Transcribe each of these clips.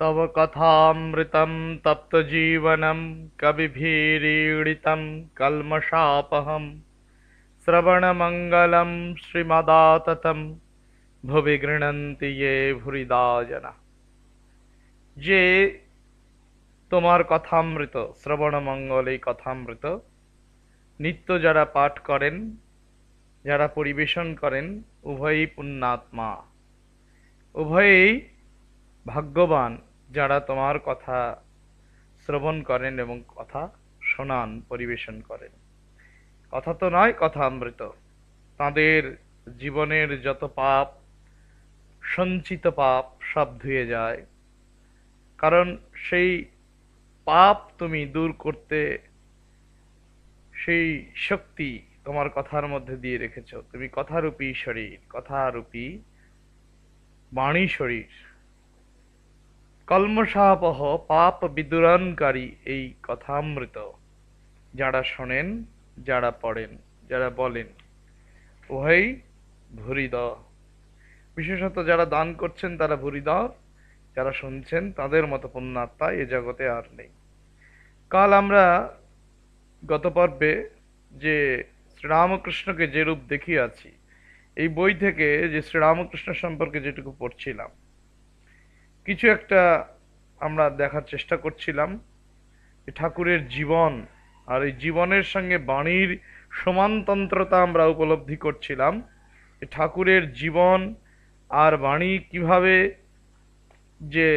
तव कथामृतं तप्तजीवनं कविभिरीडितं कल्मषापहं श्रवणमङ्गलं श्रीमदाततं भुवि गृह्णन्ति ये भुरिदा जना। जे तोमार कथामृत श्रवणमंगल कथामृत नित्य जरा पाठ करें जरा परिवेशन करें उभयई पुण्यात्मा उभयई भाग्यवान जरा तोमार कथा श्रवण करें एवं कथा शोनान परिवेशन करें। कथा तो नय कथामृत तादेर जीवनेर जत पाप संचित पाप सब धुए जाए कारण सेई पाप तुमी दूर करते सेई शक्ति तोमार कथार मध्य दिए रेखेछो। तुमी कथारूपी शरीर कथारूपी वाणी शरीर कल्मषापह पाप विदुरानकारी एई कथामृत जारा शोनेन जारा पढ़ेन जारा बोलेन उभयई भुरिदा विशेषत जारा दान करछेन तारा भुरिदा যারা শুনছেন তাদের মতো পুণ্যাত্মা এই জগতে আর নেই। কাল আমরা গত পর্বে যে শ্রীরামকৃষ্ণকে যে রূপ দেখিয়াছি এই বই থেকে যে শ্রীরামকৃষ্ণ সম্পর্কে যেটুকু পড়ছিলাম কিছু একটা আমরা দেখার চেষ্টা করছিলাম যে ঠাকুরের জীবন আর এই জীবনের সঙ্গে বাণীর সমান্তন্ত্রতা আমরা উপলব্ধি করছিলাম। ঠাকুরের জীবন আর বাণী কিভাবে যে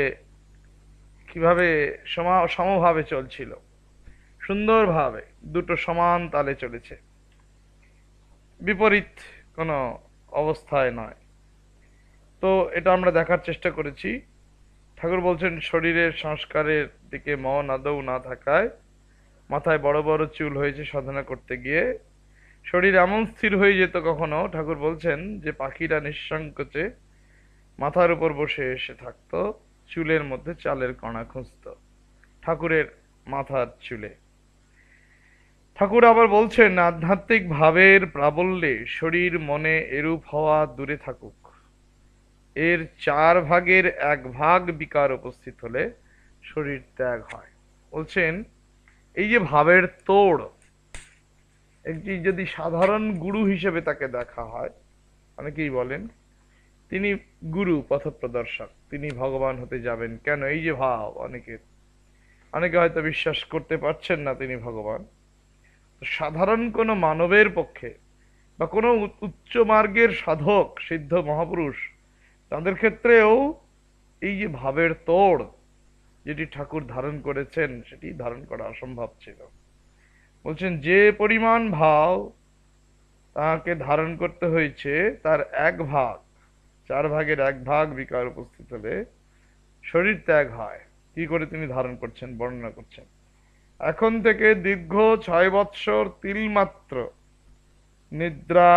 কিভাবে সমভাবে চলছিল সুন্দরভাবে দুটো সমান তালে চলেছে বিপরীত কোনো অবস্থায় নয়। তো এটা আমরা দেখার চেষ্টা করেছি। ঠাকুর বলছেন শরীরের সংস্কারের দিকে মন আদৌ না থাকায় মাথায় বড় বড় চুল হয়েছে সাধনা করতে গিয়ে শরীর এমন স্থির হয়ে যেত কখনো ঠাকুর বলছেন যে পাখিরা নিঃসংকোচে মাথার উপর বসে এসে থাকতো চুলের মধ্যে চালের কণা খুঁজতো ঠাকুরের মাথার চুলে। ঠাকুর আবার বলছেন আধ্যাত্মিক ভাবের প্রাবল্যে শরীর মনে এরূপ হওয়া দূরে থাকুক। এর 4 ভাগের 1 ভাগ বিকার উপস্থিত হলে শরীর ত্যাগ হয়। বলছেন এই যে ভাবের তোড় একটি যদি সাধারণ গুরু হিসেবে তাকে দেখা হয় অনেকেই বলেন তিনি গুরু পথপ্রদর্শক তিনি ভগবান হতে যাবেন কেন এই যে ভাব অনেকে হয়তো বিশ্বাস করতে পারছেন না তিনি ভগবান। সাধারণ কোনো মানবের পক্ষে বা কোনো উচ্চ মার্গের সাধক সিদ্ধ মহাপুরুষ তাদের ক্ষেত্রেও এই যে ভাবের তোড় যেটি ঠাকুর ধারণ করেছেন সেটি ধারণ করা অসম্ভব ছিল। বলছেন যে পরিমাণ ভাব তাকে ধারণ করতে হয়েছে তার 4 ভাগের 1 ভাগ বিকার উপস্থিত হলে শরীর ত্যাগ হয়। কি করে তিনি ধারণ করছেন বর্ণনা করছেন এখন থেকে দীর্ঘ 6 বৎসর তিলমাত্র নিদ্রা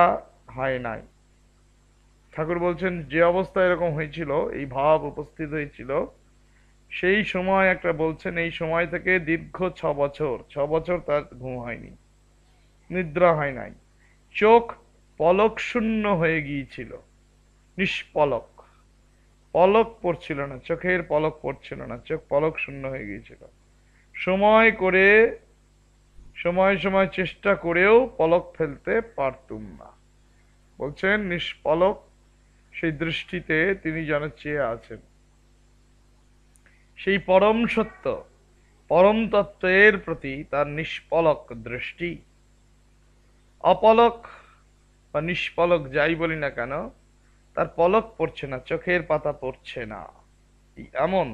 হয় নাই। ঠাকুর বলছেন যে অবস্থা এরকম হয়েছিল এই ভাব উপস্থিত হয়েছিল সেই সময় একটা বলছেন এই সময় থেকে দীর্ঘ 6 বছর তার ঘুম হয়নি নিদ্রা হয় নাই চোখ পলক শূন্য হয়ে গিয়েছিল নিষ্পলক পলক পড়ছিল না চোখের পলক পড়ছিল না চোখ পলক শূন্য হয়ে গিয়েছিল। সময় চেষ্টা করেও পলক ফেলতে পারতুম না। বলছেন নিষ্পলক সেই দৃষ্টিতে তিনি যেন চেয়ে আছেন সেই পরম সত্য পরম তত্ত্বের প্রতি তার নিষ্পলক দৃষ্টি। অপলক বা নিষ্পলক যাই বলি না কেন তার পলক পড়ছে না চোখের পাতা পড়ছে না। এমন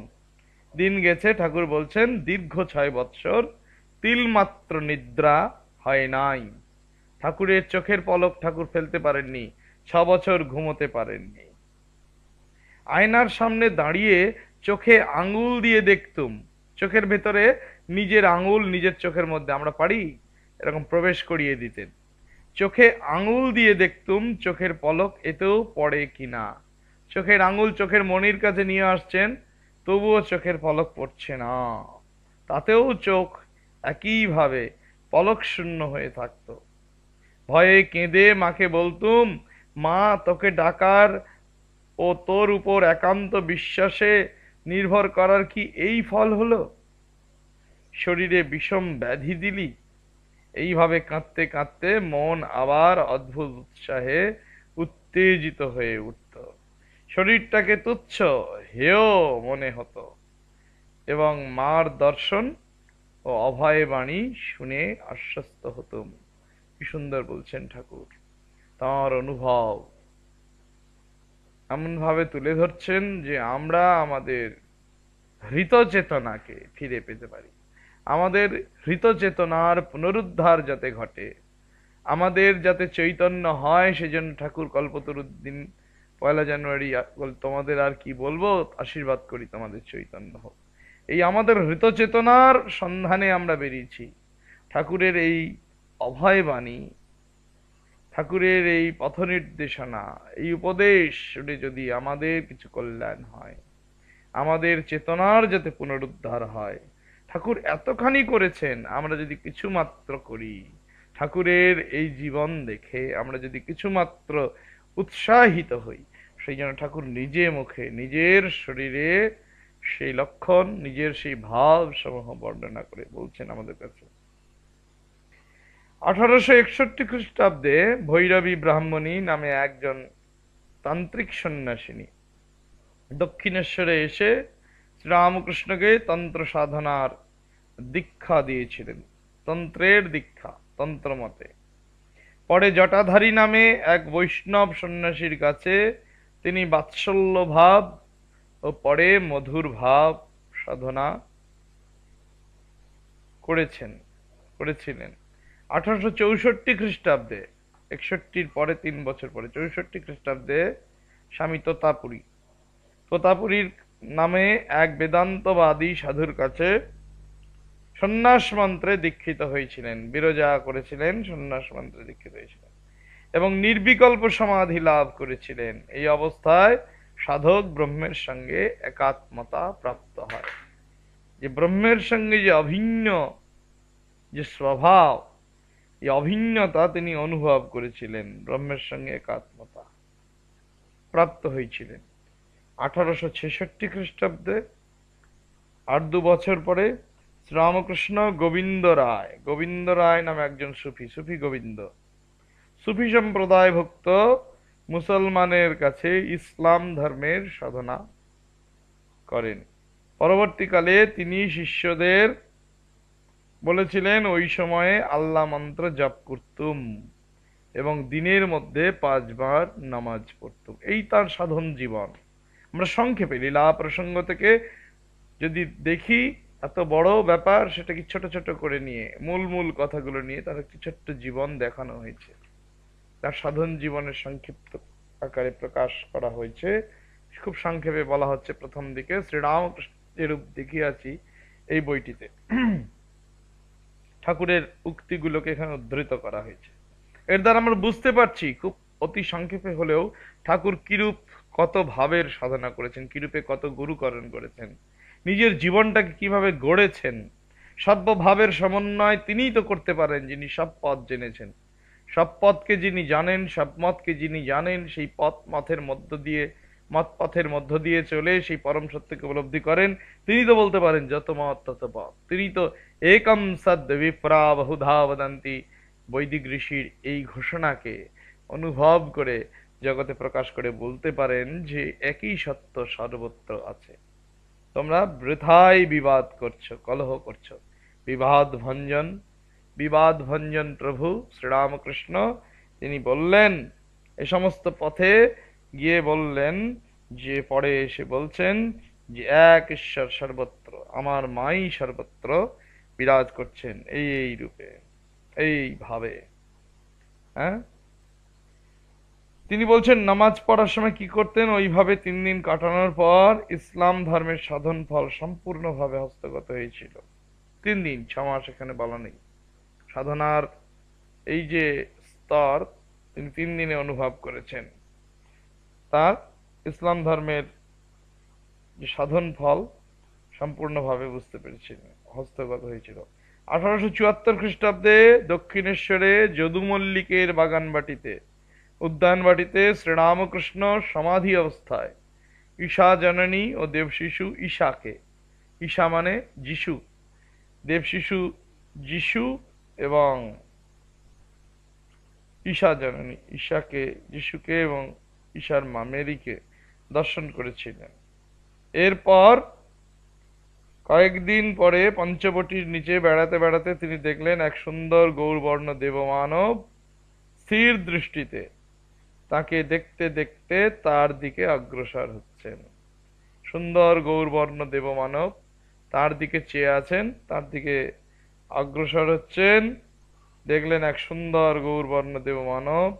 দিন গেছে ঠাকুর বলছেন দীর্ঘ 6 বৎসর তিলমাত্র নিদ্রা হয় নাই। ঠাকুরের চোখের পলক ঠাকুর ফেলতে পারেননি 6 বছর ঘুমোতে পারেননি। আয়নার সামনে দাঁড়িয়ে চোখে আঙুল দিয়ে দেখতুম চোখের ভেতরে নিজের আঙুল নিজের চোখের মধ্যে আমরা পারি এরকম প্রবেশ করিয়ে দিতেন চোখে আঙুল দিয়ে দেখতুম চোখের পলক এতেও পড়ে কিনা চোখের আঙুল চোখের মনির কাছে নিয়ে আসছেন তবুও চোখের পলক পড়ছে না তাতেও চোখ একইভাবে পলক শূন্য হয়ে থাকত। ভয়ে কেঁদে মাকে বলতুম মা তোকে ডাকার ও তোর উপর একান্ত বিশ্বাসে निर्भर करार की एई फल हलो शरीरे विषम व्याधि दिली। এইভাবে কাঁদতে কাঁদতে মন আবার অদ্ভুত উৎসাহে উত্তেজিত হয়ে উঠত, শরীরটাকে তুচ্ছ হেয় মনে হতো এবং মার দর্শন ও অভয় বাণী শুনে আশ্বস্ত হতুম। কি সুন্দর বলছেন ঠাকুর তার অনুভব এমনভাবে তুলে ধরছেন যে আমরা আমাদের হৃত চেতনাকে ফিরে পেতে পারি, আমাদের হৃত চেতনার পুনরুদ্ধার যাতে ঘটে, আমাদের যাতে চৈতন্য হয় সেজন্য ঠাকুর কল্পতরুদ্দিন ১লা জানুয়ারি তোমাদের আর কি বলবো, আশীর্বাদ করি তোমাদের চৈতন্য হোক। এই আমাদের হৃত চেতনার সন্ধানে আমরা বেরিয়েছি, ঠাকুরের এই অভয় বাণী, ঠাকুরের এই পথ নির্দেশনা, এই উপদেশ শুনে যদি আমাদের কিছু কল্যাণ হয়, আমাদের চেতনার যাতে পুনরুদ্ধার হয়, ঠাকুর এতখানি করেছেন আমরা যদি কিছু মাত্র করি, ঠাকুরের এই জীবন দেখে আমরা যদি কিছু মাত্র উৎসাহিত হই, সেই জন্য ঠাকুর নিজে মুখে নিজের শরীরে সেই লক্ষণ নিজের সেই ভাব সমূহ বর্ণনা করে বলছেন আমাদের কাছে। 1861 খ্রিস্টাব্দে ভৈরবী ব্রাহ্মণী নামে একজন তান্ত্রিক সন্ন্যাসিনী দক্ষিণেশ্বরে এসে শ্রী রামকৃষ্ণকে তন্ত্র সাধনার দীক্ষা দিয়েছিলেন, তন্ত্রের দীক্ষা তন্ত্রমতে। পরে জটাধারী নামে এক বৈষ্ণব সন্ন্যাসীর কাছে তিনি বাৎসল্য ভাব ও পরে মধুর ভাব সাধনা করেছিলেন। 1864 খ্রিস্টাব্দে, 61 পরে 3 বছর পরে 64 খ্রিস্টাব্দে স্বামী তোতাপুরীর নামে এক বেদান্তবাদী সাধুর কাছে সন্ন্যাস মন্ত্রে দীক্ষিত হয়েছিলেন, বিরজা করেছিলেন, সন্ন্যাস মন্ত্রে দীক্ষিত হয়েছিলেন এবং নির্বিকল্প সমাধি লাভ করেছিলেন। এই অবস্থায় সাধক ব্রহ্মের সঙ্গে একাত্মতা প্রাপ্ত হয়, যে ব্রহ্মের সঙ্গে যে অভিন্ন যে স্বভাব, এই অভিন্নতা তিনি অনুভব করেছিলেন, ব্রহ্মের সঙ্গে একাত্মতা প্রাপ্ত হয়েছিলেন। 1866 খ্রিস্টাব্দে 8-2 বছর পরে শ্রীরামকৃষ্ণ গোবিন্দ রায় নামে একজন সুফি সম্প্রদায় ভক্ত মুসলমানের কাছে ইসলাম ধর্মের সাধনা করেন। পরবর্তীকালে তিনি শিষ্যদের বলেছিলেন ওই সময়ে আল্লাহ মন্ত্র জপ করতুম এবং দিনের মধ্যে 5 বার নামাজ পড়তুম। এই তার সাধন জীবন। আমরা সংক্ষেপে লীলা প্রসঙ্গ থেকে যদি দেখি, এত বড় ব্যাপার সেটাকে ছোট ছোট করে নিয়ে মূল কথাগুলো নিয়ে তার একটি ছোট্ট জীবন দেখানো হয়েছে, তার সাধন জীবনের সংক্ষিপ্ত আকারে প্রকাশ করা হয়েছে। খুব সংক্ষেপে বলা হচ্ছে প্রথম দিকে শ্রীরামকৃষ্ণের রূপ দেখিয়াছি এই বইটিতে ঠাকুরের উক্তিগুলোকে এখানে উদ্ধৃত করা হয়েছে। এর দ্বারা আমরা বুঝতে পারছি খুব অতি সংক্ষেপে হলেও ঠাকুর কিরূপ কত ভাবের সাধনা করেছেন, কিরূপে কত গুরুকরণ করেছেন, নিজের জীবনটাকে কিভাবে গড়েছেন। সর্বভাবের সমন্বয় তিনিই তো করতে পারেন যিনি সব পথ জেনেছেন, সব মতকে যিনি জানেন সেই মত পথের মধ্য দিয়ে চলে সেই পরম সত্যকে উপলব্ধি করেন। তিনি তো বলতে পারেন যত মত তত পথ। তিনি তো একম সদ বিপ্রা বহুধা বদন্তি বৈদিক ঋষির এই ঘোষণাকে অনুভব করে জগতে প্রকাশ করে বলতে পারেন যে একই সত্য সর্বত্র আছে, তোমরা বৃথায় বিবাদ করছো, কলহ করছো। বিবাদ ভঞ্জন প্রভু শ্রীরামকৃষ্ণ তিনি বললেন, এ সমস্ত পথে গিয়ে বললেন যে পরে এসে বলছেন যে এক ঈশ্বর সর্বত্র, আমার মাই সর্বত্র বিরাজ করছেন এই রূপে এইভাবে। হ্যাঁ, তিনি বলছেন নামাজ পড়ার সময় কি করতেন, ওইভাবে 3 দিন কাটানোর পর ইসলাম ধর্মের সাধন ফল সম্পূর্ণভাবে হস্তগত হয়েছিল। 3 দিন, 6 মাস এখানে বলা নেই। সাধনার এই যে স্তর তিনি 3 দিনে অনুভব করেছেন, তার ইসলাম ধর্মের যে সাধন ফল সম্পূর্ণভাবে বুঝতে পেরেছিলেন, হস্তগত হয়েছিল। 1874 খ্রিস্টাব্দে দক্ষিণেশ্বরে যদুমল্লিকের বাগানবাটিতে শ্রীরামকৃষ্ণ সমাধি অবস্থায় ईशा जननी और देव शिशु ईशा के, ईशा माने जीशु, देव शिशु जीशु एवं ईशा जननी ईशा के, जीशु के एवं ईशार मा मेरी के दर्शन करेছিলেন। এরপর কয়েকদিন পরে পঞ্চবটির নিচে বেড়াতে বেড়াতে তিনি দেখলেন এক সুন্দর গৌরবর্ণ দেবমানব স্থির দৃষ্টিতে তাকে দেখতে দেখতে তার দিকে অগ্রসর হচ্ছেন। সুন্দর গৌরবর্ণ দেবমানব তার দিকে চেয়ে আছেন, তার দিকে অগ্রসর হচ্ছেন। দেখলেন এক সুন্দর গৌরবর্ণ দেবমানব।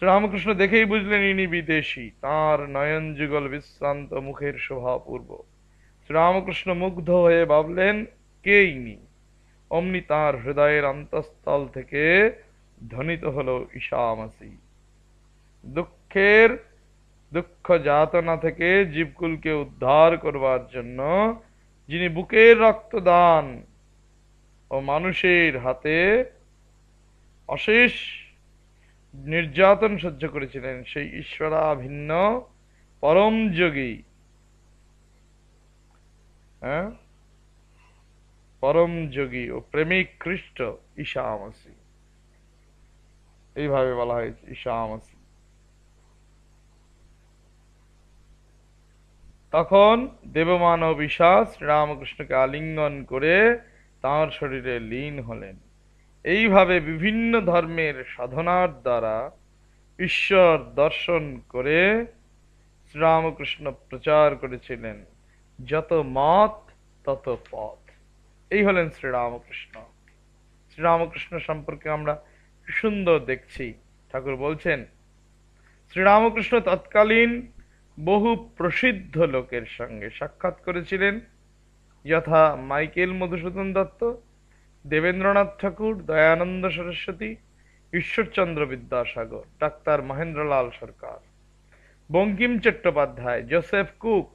श्री रामकृष्ण देखेई बुझलेन इनी विदेशी, तार नयन जुगल विश्रांत मुखेर शोभा पूर्व। श्री रामकृष्ण मुग्ध हये भाबलेन के इनी, अमनी तार हृदयेर अंतःस्थल थेके ध्वनित हलो ईशामासी। दुखेर दुख जातना थेके जीवकुलके उद्धार करवार जन्नो जिनी बुकेर रक्तदान और मानुषेर हाथे अशेष निर्यातन सह्य करेছিলেন সেই ঈশ্বরাভিন্ন परम যোগী, परम যোগী ও প্রেমিক খ্রিস্ট ঈশামসি। এইভাবে বলা হয়েছে ঈশামসি। তখন দেবমানব ঈশা শ্রীরামকৃষ্ণকে আলিঙ্গন করে তাঁর শরীরে লীন হলেন। এইভাবে বিভিন্ন ধর্মের সাধনার দ্বারা ঈশ্বর দর্শন করে শ্রীরামকৃষ্ণ প্রচার করেছিলেন, যত মত তত পথ। এই হলেন শ্রীরামকৃষ্ণ। শ্রীরামকৃষ্ণ সম্পর্কে আমরা সুন্দর দেখছি, ঠাকুর বলছেন শ্রীরামকৃষ্ণ তৎকালীন বহু প্রসিদ্ধ লোকের সঙ্গে সাক্ষাৎ করেছিলেন, যথা Michael Madhusudan Dutta, Debendranath Thakur, Dayanand Saraswati, Ishwarchandra Vidyasagar, doctor Mahendralal Sarkar, Bankim Chattopadhyay, Joseph Cook,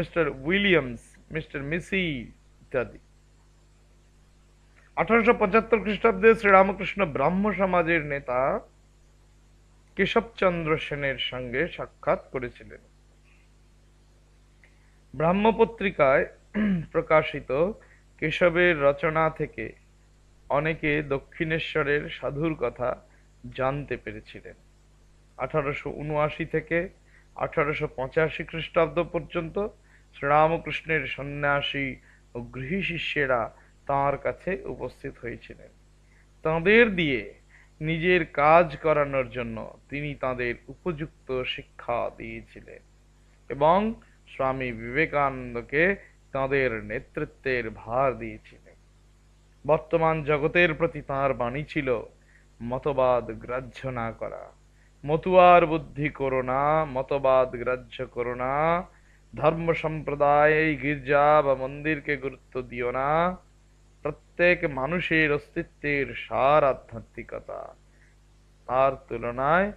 mister Williams, mister मिसी इत्यादि। 1875 খ্রিস্টাব্দে শ্রীরামকৃষ্ণ ব্রাহ্ম সমাজের নেতা কেশবচন্দ্র সেনের সঙ্গে সাক্ষাৎ করেছিলেন। ব্রাহ্ম পত্রিকায় প্রকাশিত কেশবের রচনা থেকে অনেকে দক্ষিণেশ্বরের সাধুর কথা জানতে পেরেছিলেন। 1879 থেকে 1885 খ্রিস্টাব্দ পর্যন্ত শ্রীরামকৃষ্ণের সন্ন্যাসী ও গৃহী শিষ্যেরা তাঁর কাছে উপস্থিত হয়েছিলেন। তাঁদের দিয়ে নিজের কাজ করানোর জন্য তিনি তাঁদের উপযুক্ত শিক্ষা দিয়েছিলেন এবং স্বামী বিবেকানন্দকে তাঁদের নেতৃত্বের ভার দিয়েছিলেন। বর্তমান জগতের প্রতি তাঁর বাণী ছিল মতবাদ গ্রাহ্য না করা, মতুয়ার বুদ্ধি করো না, মতবাদ গ্রাহ্য করো না, ধর্ম সম্প্রদায় গির্জা বা মন্দিরকে গুরুত্ব দিও না, প্রত্যেক মানুষের অস্তিত্বের সার আধ্যাত্মিকতা, তার তুলনায়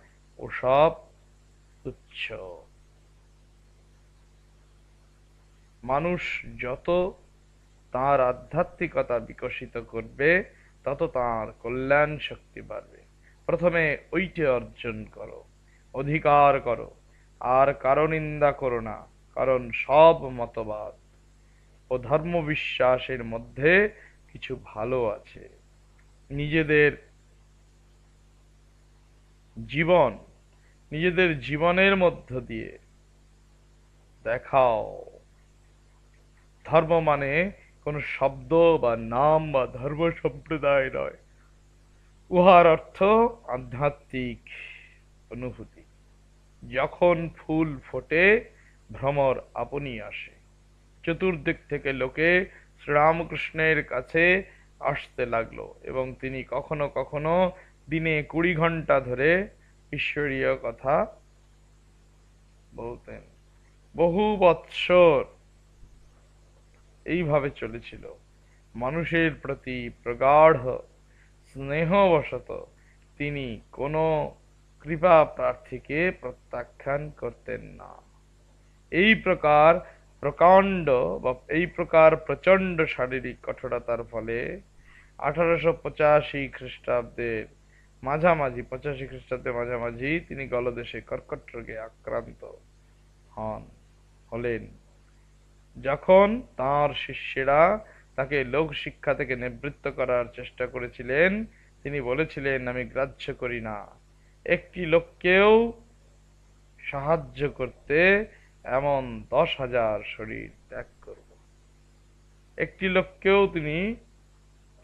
ওসব তুচ্ছ। মানুষ যত তার আধ্যাত্মিকতা বিকশিত করবে তত তার কল্যাণ শক্তি বাড়বে। প্রথমে ওইটি অর্জন করো, অধিকার করো, আর কারো নিন্দা করো না, কারণ সব মতবাদ ও ধর্মবিশ্বাসের মধ্যে কিছু ভালো আছে। নিজেদের জীবন, নিজেদের জীবনের মধ্য দিয়ে দেখাও। ধর্ম মানে কোনো শব্দ বা নাম বা ধর্ম সম্প্রদায় নয়, উহার অর্থ আধ্যাত্মিক অনুভূতি। যখন ফুল ফোটে ভ্রমর আপনি আসে। চতুর্দিক থেকে লোকে শ্রীরামকৃষ্ণের কাছে আসতে লাগলো এবং তিনি কখনো কখনো দিনে 20 ঘন্টা ধরে ঈশ্বরীয় কথা বলতেন। বহু বৎসর এইভাবে চলেছিল। মানুষের প্রতি প্রগাঢ় স্নেহবশত তিনি কোনো কৃপা প্রার্থীকে প্রত্যাখ্যান করতেন না। এই প্রকার প্রচণ্ড শারীরিক কঠোরতার ফলে 1885 খ্রিস্টাব্দের माझामाझी 85 খ্রিস্টাব্দে মাঝামাঝি তিনি গলদেশে কর্কট রোগে আক্রান্ত হলেন। যখন তার শিষ্যেরা তাকে লোক শিক্ষা থেকে নিবৃত্ত করার চেষ্টা করেছিলেন তিনি বলেছিলেন, আমি গ্রাহ্য করি না একটি লোককেও সাহায্য করতে এমন 10,000 শরীর ত্যাগ করব। একটি লোককেও তিনি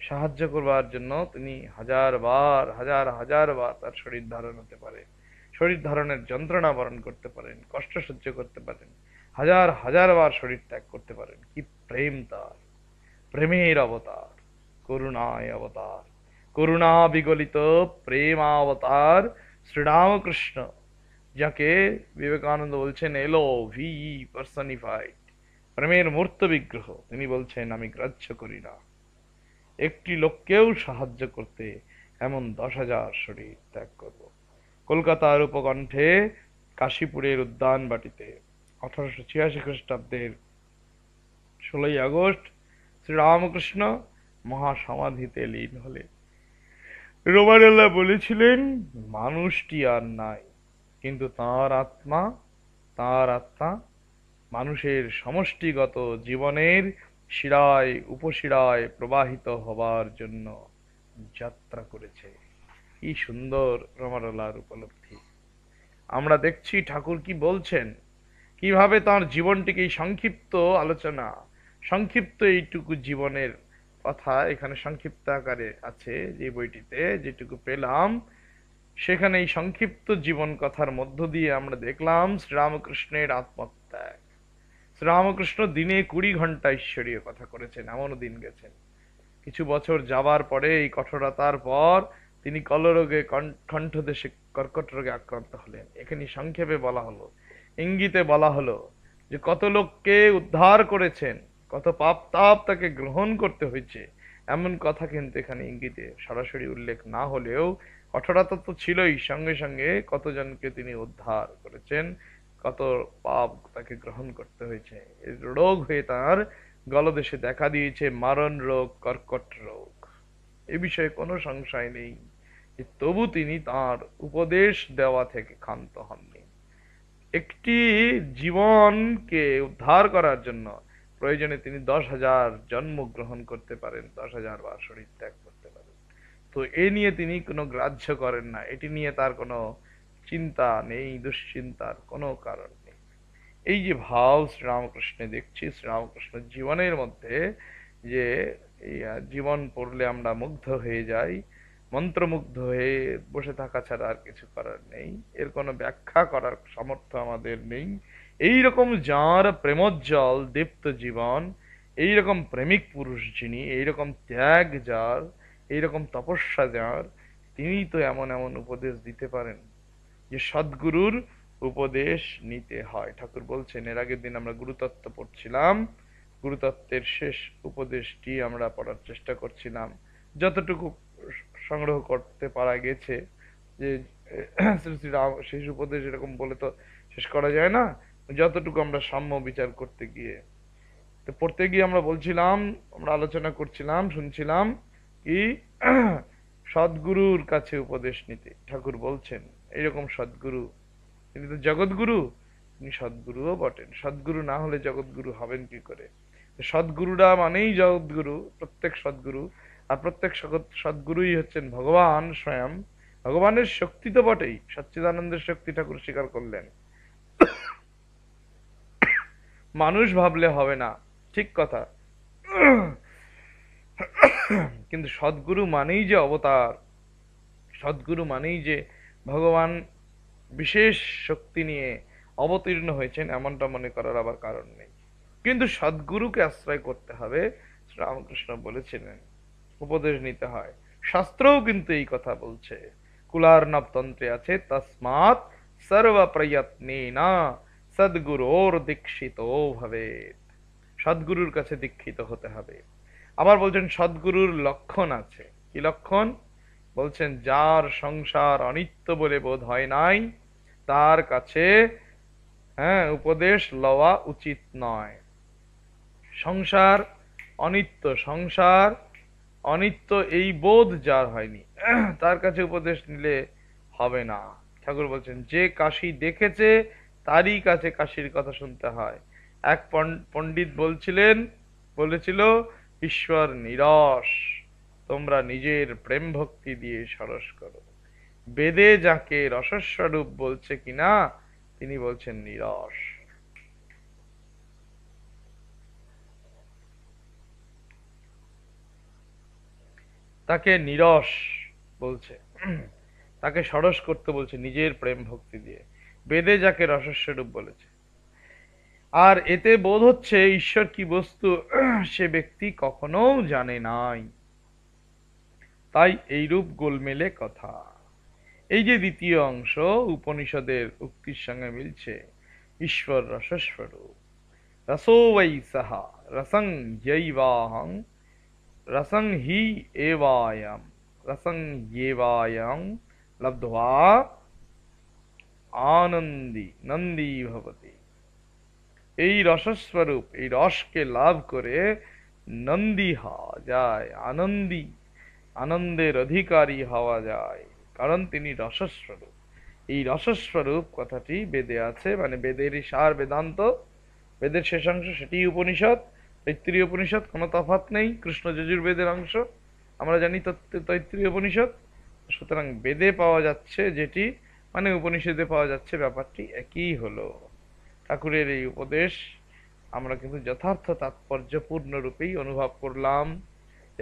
সাহায্য করবার জন্য তিনি হাজার হাজার বার তার শরীর ধারণ হতে পারে, শরীর ধারণের যন্ত্রণা বরণ করতে পারেন, কষ্ট সহ্য করতে পারেন, হাজার বার শরীর ত্যাগ করতে পারেন। কি প্রেম তার! প্রেমের অবতার, করুণায় অবতার, করুণা বিগলিত প্রেমাবতার শ্রীরামকৃষ্ণ, যাকে বিবেকানন্দ বলছেন এলো ভি পার্সনিফাইড, প্রেমের মূর্ত বিগ্রহ। তিনি বলছেন আমি গ্রাহ্য করি না একটি লোককেও সাহায্য করতে এমন 10,000 শরীর ত্যাগ করব। কলকাতার উপকণ্ঠে কাশীপুরের উদ্যান বাটিতে 1886 খ্রিস্টাব্দের 16ই আগস্ট শ্রীরামকৃষ্ণ মহাসমাধিতে লীন হলেন। রোমানুল্লাহ বলেছিলেন মানুষটি আর নাই, কিন্তু তাঁর আত্মা মানুষের সমষ্টিগত জীবনের শিরায় উপশিরায় প্রবাহিত হবার জন্য যাত্রা করেছে। কি সুন্দর রমারলার উপলব্ধি! আমরা দেখছি ঠাকুর কি বলছেন, কিভাবে তাঁর জীবনটিকে সংক্ষিপ্ত আলোচনা, সংক্ষিপ্ত এইটুকু জীবনের কথা এখানে সংক্ষিপ্ত আকারে আছে যে বইটিতে, যেটুকু পেলাম সেখানে এই সংক্ষিপ্ত জীবন কথার মধ্য দিয়ে আমরা দেখলাম শ্রীরামকৃষ্ণের আত্মত্যাগ। শ্রীরামকৃষ্ণ দিনে 20 ঘন্টা ঈশ্বরীয় কথা করেছেন, এমনও দিন গেছেন। কিছু বছর যাবার পরে এই কঠোরতার পর তিনি কলরোগে কণ্ঠদেশে কর্কট রোগে আক্রান্ত হলেন। এখানে সংক্ষেপে বলা হলো, ইঙ্গিতে বলা হলো যে কত লোককে উদ্ধার করেছেন, কত পাপ তাপ তাকে গ্রহণ করতে হয়েছে, এমন কথা কিন্তু এখানে ইঙ্গিতে সরাসরি উল্লেখ না হলেও কঠোরতা তো ছিলই, সঙ্গে সঙ্গে কতজনকে তিনি উদ্ধার করেছেন, কত পাপ তাকে গ্রহণ করতে হয়েছে। রোগ হয়ে তার গলদেশে দেখা দিয়েছে মারণ রোগ, কর্কট রোগ, এ বিষয়ে কোনো সংশয় নেই। তবু তিনি তার উপদেশ দেওয়া থেকে ক্ষান্ত হননি। একটি জীবনকে উদ্ধার করার জন্য প্রয়োজনে তিনি 10,000 জন্ম গ্রহণ করতে পারেন, 10,000 বার শরীর ত্যাগ করতে পারেন। তো এ নিয়ে তিনি কোনো গ্রাহ্য করেন না, এটি নিয়ে তার কোনো চিন্তা নেই, দুশ্চিন্তার কোনো কারণ নেই। এই যে ভাব শ্রীরামকৃষ্ণে দেখছি, শ্রীরামকৃষ্ণের জীবনের মধ্যে যে জীবন পড়লে আমরা মুগ্ধ হয়ে যাই, মন্ত্রমুগ্ধ হয়ে বসে থাকা ছাড়া আর কিছু করার নেই, এর কোনো ব্যাখ্যা করার সামর্থ্য আমাদের নেই। এইরকম যাঁর প্রেমোজ্জ্বল দীপ্ত জীবন, এইরকম প্রেমিক পুরুষ যিনি, এইরকম ত্যাগ যার, এইরকম তপস্যা যার, তিনি তো এমন এমন উপদেশ দিতে পারেন যে সদ্গুরুর উপদেশ নিতে হয়। ঠাকুর বলছেন, এর আগের দিন আমরা গুরুতত্ত্ব পড়ছিলাম, গুরুতত্ত্বের শেষ উপদেশটি আমরা পড়ার চেষ্টা করছিলাম, যতটুকু সংগ্রহ করতে পারা গেছে। যে শ্রী শ্রী রাম শেষ উপদেশ এরকম বলে তো শেষ করা যায় না, যতটুকু আমরা সাম্য বিচার করতে গিয়ে তো পড়তে গিয়ে আমরা বলছিলাম, আমরা আলোচনা করছিলাম, শুনছিলাম কি সদ্গুরুর কাছে উপদেশ নিতে। ঠাকুর বলছেন এইরকম সদ্গুরু, তিনি তো জগৎগুরু, তিনি সদ্গুরুও বটেন। সদ্গুরু না হলে জগৎগুরু হবেন কি করে? সদ্গুরুরা মানেই জগৎগুরু, প্রত্যেক সদ্গুরু, আর প্রত্যেক সদ্গুরুই হচ্ছেন ভগবান স্বয়ং। ভগবানের শক্তি তো বটেই, সচ্চিদানন্দের শক্তি ঠাকুর স্বীকার করলেন। মানুষ ভাবলে হবে না, ঠিক কথা, কিন্তু সদ্গুরু মানেই যে অবতার, সদ্গুরু মানেই যে ভগবান বিশেষ শক্তি নিয়ে অবতীর্ণ হয়েছেন, এমনটা মনে করার আবার কারণ নেই। কিন্তু সদ্গুরুকে আশ্রয় করতে হবে, শ্রীরামকৃষ্ণ বলেছিলেন, উপদেশ নিতে হয়। শাস্ত্রও কিন্তু এই কথা বলছে, কুলার্ণব তন্ত্রে আছে, তস্মাৎ সর্বপ্রয়ত্নেনা সদ্গুরোর দীক্ষিতো ভবেত, সদ্গুরুর কাছে দীক্ষিত হতে হবে। আবার বলছেন সদ্গুরুর লক্ষণ আছে, কি লক্ষণ? বলছেন যার সংসার অনিত্য বলে বোধ হয় নাই তার কাছে উপদেশ লওয়া উচিত নয়। সংসার অনিত্য, সংসার अनित्य यही बोध जार हयनि तार काछे उपदेश निले हबे ना। ठाकुर बोलेन जे काशी देखेछे तारई काछे काशीर कथा सुनते हय। एक पंडित बोलेछिल ईश्वर निरस तोमरा निजेर प्रेम भक्ति दिए सरस करो। बेदे जाके रसस्वरूप बोलछे किना तिनि बोलछेन निरस। ताके निरस बोलछे ताके सरस करते बोलछे निजेर प्रेम भक्ति दिए। बेदे जाके रसस्वरूप बोलेछे আর এতে বোধ হচ্ছে ঈশ্বর কি বস্তু সে ব্যক্তি কখনো জানে নাই, তাই এই রূপ গোলমেলে কথা। এই যে দ্বিতীয় অংশ উপনিষদের উক্তির সঙ্গে মিলছে, ঈশ্বর রসস্বরূপ। রসোবৈ সাহা রসং জৈবাহং রসং হি এবায়ম রসং জৈবায়ং লব্ধবা আনন্দী নন্দী ভবতি। এই রসস্বরূপ এই রসকে লাভ করে নন্দী হওয়া যায়, আনন্দী আনন্দের অধিকারী হওয়া যায়, কারণ তিনি রসস্বরূপ। এই রসস্বরূপ কথাটি বেদে আছে, মানে বেদেরই সার বেদান্ত, বেদের শেষাংশ সেটি উপনিষদ। তৈত্তিরীয় উপনিষদ কোনো তফাৎ নেই, কৃষ্ণ যজুর্বেদের অংশ আমরা জানি তৈত্তিরীয় উপনিষদ। সুতরাং বেদে পাওয়া যাচ্ছে যেটি মানে উপনিষদে পাওয়া যাচ্ছে, ব্যাপারটি একই হলো। ঠাকুরের এই উপদেশ আমরা কিন্তু যথার্থ তাৎপর্যপূর্ণ রূপেই অনুভব করলাম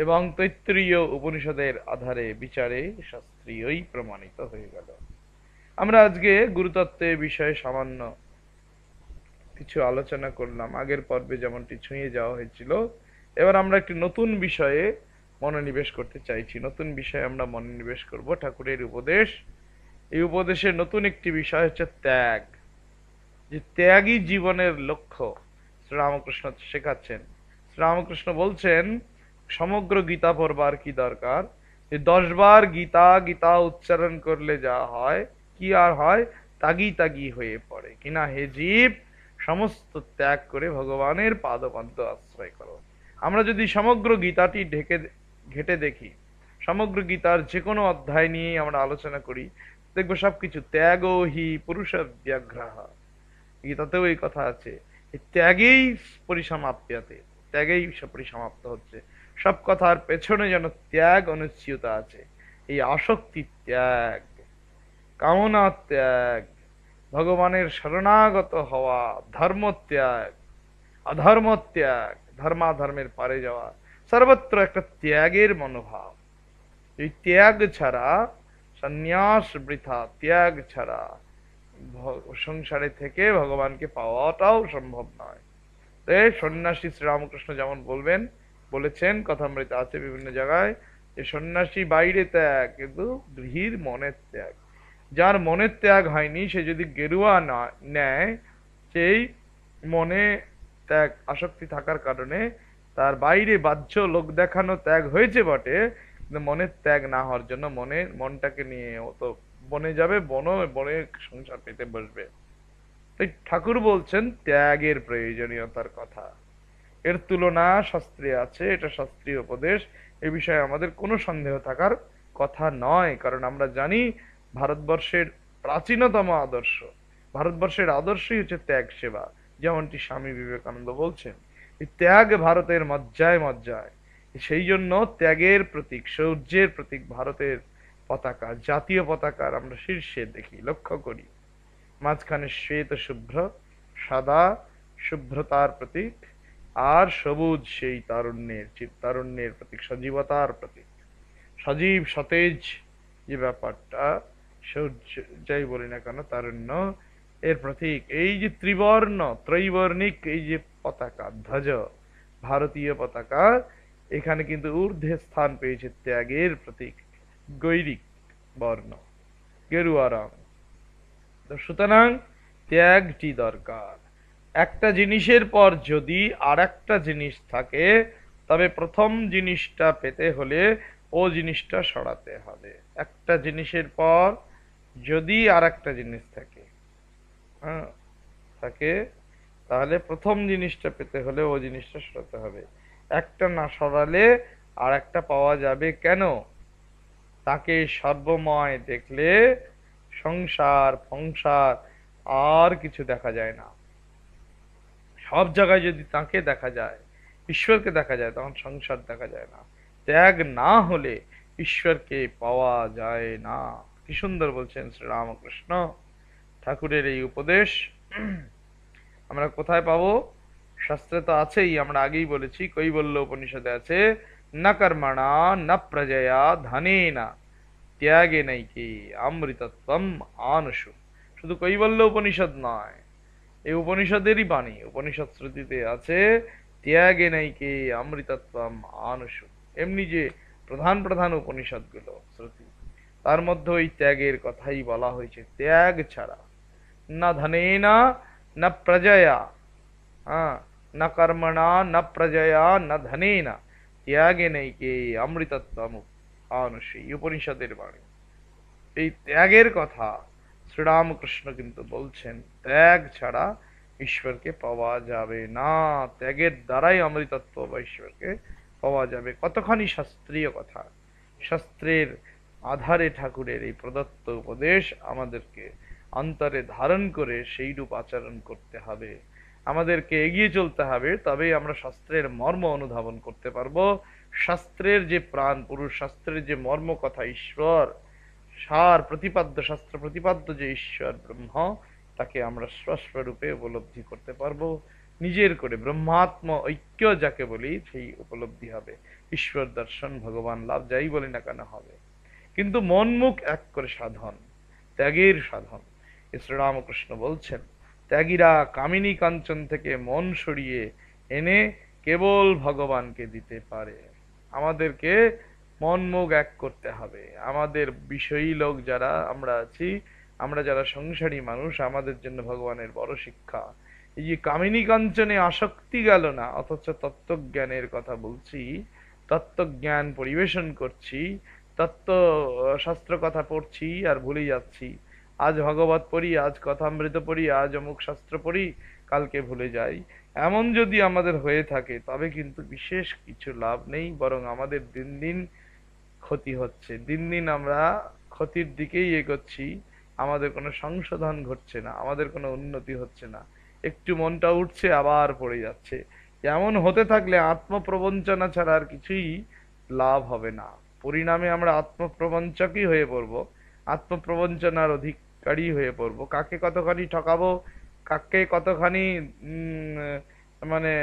এবং তৈত্তিরীয় উপনিষদের আধারে বিচারে শাস্ত্রীয়ই প্রমাণিত হয়ে গেল। আমরা আজকে গুরুতত্ত্বের বিষয়ে সামান্য কিছু আলোচনা করলাম, আগের পর্বে যেমনটি ছুঁয়ে যাওয়া হয়েছিল। এবার আমরা একটি নতুন বিষয়ে মনোনিবেশ করতে চাইছি, নতুন বিষয়ে আমরা মনোনিবেশ করব। ঠাকুরের উপদেশ, এই উপদেশের নতুন একটি বিষয় হচ্ছে ত্যাগ। যে ত্যাগই জীবনের লক্ষ্য শ্রীরামকৃষ্ণ শেখাচ্ছেন। শ্রীরামকৃষ্ণ বলছেন সমগ্র গীতা পড়বার কি দরকার, যে 10 বার গীতা গীতা উচ্চারণ করলে যা হয় কি আর হয়, তাগি তাগি হয়ে পড়ে কিনা হে জীব সমস্ত ত্যাগ করে ভগবানের পাদপদ্ম আশ্রয় করো। আমরা যদি সমগ্র গীতাটি ঘেটে দেখি, সমগ্র গীতার যে কোনো অধ্যায় নিয়ে আমরা আলোচনা করি, দেখবো সবকিছু ত্যাগ হি পুরুষ ব্যাঘ্রাহ। গীতাতেও এই কথা আছে, ত্যাগেই পরিসমাপ্তি, ত্যাগেই পরিসমাপ্ত হচ্ছে। সব কথার পেছনে যেন ত্যাগ অনুচ্ছিয়তা আছে। এই আসক্তি ত্যাগ, কামনা ত্যাগ, ভগবানের শরণাগত হওয়া, ধর্ম ত্যাগ, অধর্ম ত্যাগ, ধর্মাধর্মের পারে যাওয়া, সর্বত্র একটা ত্যাগের মনোভাব। এই ত্যাগ ছাড়া সন্ন্যাস বৃথা, ত্যাগ ছাড়া সংসারে থেকে ভগবানকে পাওয়াটাও সম্ভব নয়। সন্ন্যাসী শ্রীরামকৃষ্ণ যেমন বলেছেন কথামৃতা আছে বিভিন্ন জায়গায়, যে সন্ন্যাসী বাইরে ত্যাগ কিন্তু গৃহীর মনের ত্যাগ। যার মনের ত্যাগ হয়নি সে যদি গেরুয়া না নেয়, সেই মনে ত্যাগ আসক্তি থাকার কারণে তার বাইরে বাহ্য লোক দেখানো ত্যাগ হয়েছে বটে, কিন্তু মনের ত্যাগ না হওয়ার জন্য মনটাকে নিয়ে অত বনে যাবে, বনে সংসার পেতে বসবে। তাই ঠাকুর বলছেন ত্যাগের প্রয়োজনীয়তার কথা। এর তুলনা শাস্ত্রে আছে, এটা শাস্ত্রীয় উপদেশ। এ বিষয়ে আমাদের কোনো সন্দেহ থাকার কথা নয়, কারণ আমরা জানি ভারতবর্ষের প্রাচীনতম আদর্শ, ভারতবর্ষের আদর্শই হচ্ছে ত্যাগ সেবা, যেমনটি স্বামী বিবেকানন্দ বলছেন। এই ত্যাগ ভারতের মজ্জায় মজ্জায়, সেই জন্য ত্যাগের প্রতীক, শৌর্যের প্রতীক ভারতের পতাকা, জাতীয় পতাকার আমরা শীর্ষে দেখি, লক্ষ্য করি, মাঝখানে শ্বেত শুভ্র, সাদা শুভ্রতার প্রতীক, আর সবুজ সেই তারুণ্যের প্রতীক, সজীবতার প্রতীক, সজীব সতেজ যে ব্যাপারটা, সূর্য যাই বলি না কেন তারুণ্য এর প্রতীক। এই যে ত্রিবর্ণ ত্রৈবর্ণিক এই যে পতাকা ধ্বজ, ভারতীয় পতাকা, এখানে কিন্তু ঊর্ধ্বে স্থান পেয়েছে ত্যাগের প্রতীক গৈরিক বর্ণ, গেরুয়া রং। সুতরাং ত্যাগটি দরকার। একটা জিনিসের পর যদি আর একটা জিনিস থাকে, তবে প্রথম জিনিসটা পেতে হলে ও জিনিসটা সরাতে হবে। একটা জিনিসের পর যদি আর একটা জিনিস থাকে, তাহলে প্রথম জিনিসটা পেতে হলে ও জিনিসটা সরাতে হবে। একটা না সরালে আর একটা পাওয়া যাবে কেন? তাকে সর্বময় দেখলে সংসার ফংসার আর কিছু দেখা যায় না। সব জায়গায় যদি তাকে দেখা যায়, ঈশ্বরকে দেখা যায়, তখন সংসার দেখা যায় না। ত্যাগ না হলে ঈশ্বরকে পাওয়া যায় না। কি সুন্দর বলছেন শ্রী রামকৃষ্ণ ঠাকুরের এই উপদেশ। আমরা কোথায় পাবো? শাস্ত্রে তো আছেই, আমরা আগেই বলেছি, কৈবল্য উপনিষদে আছে, না কর্মণা না প্রজয়া ধনেনা ত্যাগে নাইকে অমৃতত্বম আনশু। শুধু কৈবল্য উপনিষদ নয়, এই উপনিষদেরই বাণী, উপনিষদ শ্রুতিতে আছে, ত্যাগে নাইকে অমৃতত্বম আনশু। এমনি যে প্রধান প্রধান উপনিষদগুলো শ্রুতি, তার মধ্যে ওই ত্যাগের কথাই বলা হয়েছে। ত্যাগ ছাড়া, না ধনেনা না প্রজয়া, না কর্মণা না প্রজয়া না ধনেনা ত্যাগে নাইকে অমৃতত্বম আনশু, উপনিষদের বাণী। এই ত্যাগের কথা শ্রীরামকৃষ্ণ কিন্তু বলছেন, ত্যাগ ছাড়া ঈশ্বরকে পাওয়া যাবে না, ত্যাগের দ্বারাই অমৃতত্ব বা ঈশ্বরকে পাওয়া যাবে। কতখানি শাস্ত্রীয় কথা, শাস্ত্রের আধারে ঠাকুরের এই প্রদত্ত উপদেশ আমাদেরকে অন্তরে ধারণ করে সেই রূপ আচরণ করতে হবে, আমাদেরকে এগিয়ে চলতে হবে। তবেই আমরা শাস্ত্রের মর্ম অনুধাবন করতে পারবো। শাস্ত্রের যে প্রাণ পুরুষ, শাস্ত্রের যে মর্ম কথা ঈশ্বর, সার প্রতিপাদ্য, শাস্ত্র প্রতিপাদ্য যে ঈশ্বর ব্রহ্ম, তাকে আমরা স্বস্বরূপে উপলব্ধি করতে পারবো। নিজের করে ব্রহ্মাত্ম ঐক্য যাকে বলি, সেই উপলব্ধি হবে। ঈশ্বর দর্শন, ভগবান লাভ, যাই বলি না কেন হবে, কিন্তু মন মুখ এক করে সাধন, ত্যাগের সাধন। শ্রীরামকৃষ্ণ বলছেন, ত্যাগীরা কামিনী কাঞ্চন থেকে মন সরিয়ে এনে কেবল ভগবানকে দিতে পারে। আমাদেরকে মন মুখ এক করতে হবে। আমাদের বিষয়ী লোক যারা আমরা আছি, আমরা যারা সংসারী মানুষ, আমাদের জন্য ভগবানের বড় শিক্ষা এই যে কামিনী কাঞ্চনে আসক্তি গেল না, অথচ তত্ত্বজ্ঞানের কথা বলছি, তত্ত্বজ্ঞান পরিবেশন করছি, তত্ত্ব শাস্ত্র কথা পড়ছি আর ভুলে যাচ্ছি। আজ ভগবত পড়ি, আজ কথামৃত পড়ি, আজ অমুক শাস্ত্র পড়ি, কালকে ভুলে যাই। এমন যদি আমাদের হয়ে থাকে, তবে কিন্তু বিশেষ কিছু লাভ নেই, বরং আমাদের দিন দিন ক্ষতি হচ্ছে। দিন দিন আমরা ক্ষতির দিকেই এগোচ্ছি। আমাদের কোনো সংশোধন ঘটছে না, আমাদের কোনো উন্নতি হচ্ছে না। একটু মনটা উঠছে, আবার পড়ে যাচ্ছে। এমন হতে থাকলে আত্মপ্রবঞ্চনা ছাড়া আর কিছুই লাভ হবে না। পরিণামে আমরা আত্মপ্রবঞ্চকই হয়ে পড়বো, আত্মপ্রবঞ্চনার অধিকারী হয়ে পড়বো। কাকে কতখানি ঠকাবো, কাকে কতখানি মানে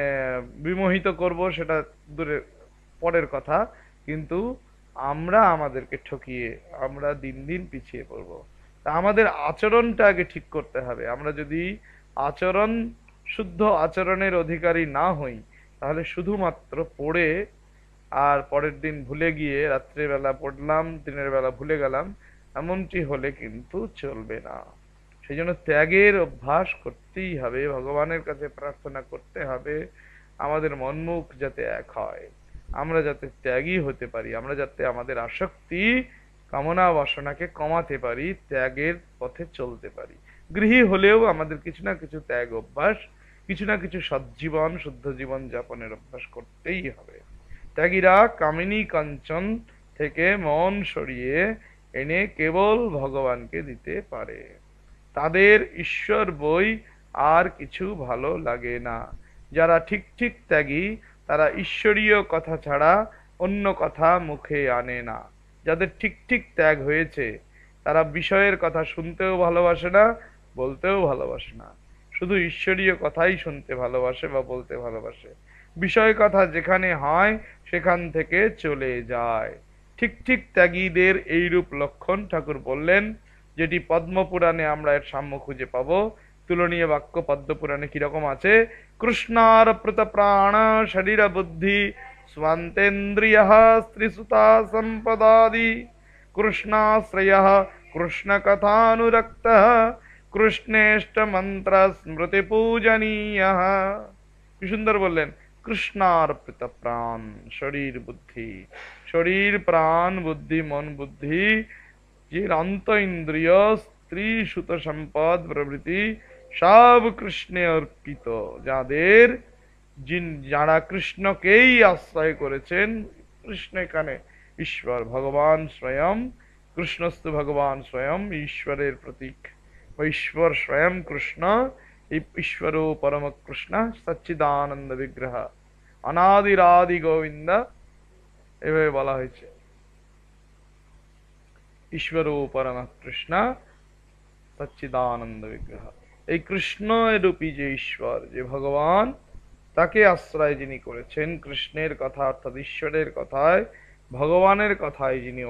বিমোহিত করব, সেটা দূরে পরের কথা, কিন্তু আমরা আমাদেরকে ঠকিয়ে আমরা দিন দিন পিছিয়ে পড়বো। তা আমাদের আচরণটা আগে ঠিক করতে হবে। আমরা যদি আচরণ, শুদ্ধ আচরণের অধিকারী না হই, তাহলে শুধুমাত্র পড়ে আর পরের দিন ভুলে গিয়ে, রাত্রেবেলা পড়লাম, দিনের বেলা ভুলে গেলাম, এমনটি হলে কিন্তু চলবে না। সেই জন্য ত্যাগের অভ্যাস করতেই হবে, ভগবানের কাছে প্রার্থনা করতে হবে, আমাদের মনমুখ যাতে এক হয়, আমরা যাতে ত্যাগী হতে পারি, আমরা যাতে আমাদের আসক্তি কামনা বাসনাকে কমাতে পারি, ত্যাগের পথে চলতে পারি। গৃহী হলেও আমাদের কিছু না কিছু ত্যাগ অভ্যাস, কিছু না কিছু সজ্জীবন, শুদ্ধ জীবন যাপনের অভ্যাস করতেই হবে। ত্যাগীরা কামিনী কাঞ্চন থেকে মন সরিয়ে এনে কেবল ভগবানকে দিতে পারে, তাদের ঈশ্বর বই আর কিছু ভালো লাগে না। যারা ঠিক ঠিক ত্যাগী, তারা ঈশ্বরীয় কথা ছাড়া অন্য কথা মুখে আনে না। যাদের ঠিক ঠিক ত্যাগ হয়েছে, তারা বিষয়ের কথা শুনতেও ভালোবাসে না, বলতেও ভালোবাসে না, শুধু ঈশ্বরীয় কথাই শুনতে ভালোবাসে বা বলতে ভালোবাসে। বিষয় কথা যেখানে হয়, সেখান থেকে চলে যায়। ঠিক ঠিক ত্যাগীদের এইরূপ লক্ষণ ঠাকুর বললেন, যেটি পদ্মপুরাণে আমরা এর সাম্য খুঁজে পাবো। তুলনীয় বাক্য পদ্মপুরাণে কিরকম আছে? কৃষ্ণার্পৃত প্রাণ শরীর বুদ্ধি স্বান্তেন্দ্রিয় স্ত্রীসুতা সম্পদাদি কৃষ্ণাশ্রয় কৃষ্ণ কথানুরক্ত কৃষ্ণেষ্ট মন্ত্র স্মৃতি পূজনীয়। কি সুন্দর বললেন, কৃষ্ণার্পিত প্রাণ শরীর বুদ্ধি। শরীর, প্রাণ, বুদ্ধি, মন বুদ্ধি, যে অন্ত ইন্দ্রিয়, স্ত্রী সুত সম্পদ প্রভৃতি সব কৃষ্ণে অর্পিত। যারা কৃষ্ণকেই আশ্রয় করেছেন, कृष्ण कने ईश्वर भगवान स्वयं कृष्णस्तु भगवान स्वयं ईश्वर प्रतीक ईश्वर स्वयं कृष्ण ईश्वरो परम कृष्ण सच्चिदानंद विग्रह अनादिरादि गोविंद एवे बला है ईश्वरो परम कृष्ण सच्चिदानंद विग्रह এই কৃষ্ণ রূপী যে ঈশ্বর যে ভগবান তাকে আশ্রয় যিনি করেছেন কৃষ্ণের কথা অর্থাৎ ঈশ্বরের কথায় ভগবানের কথায় যিনি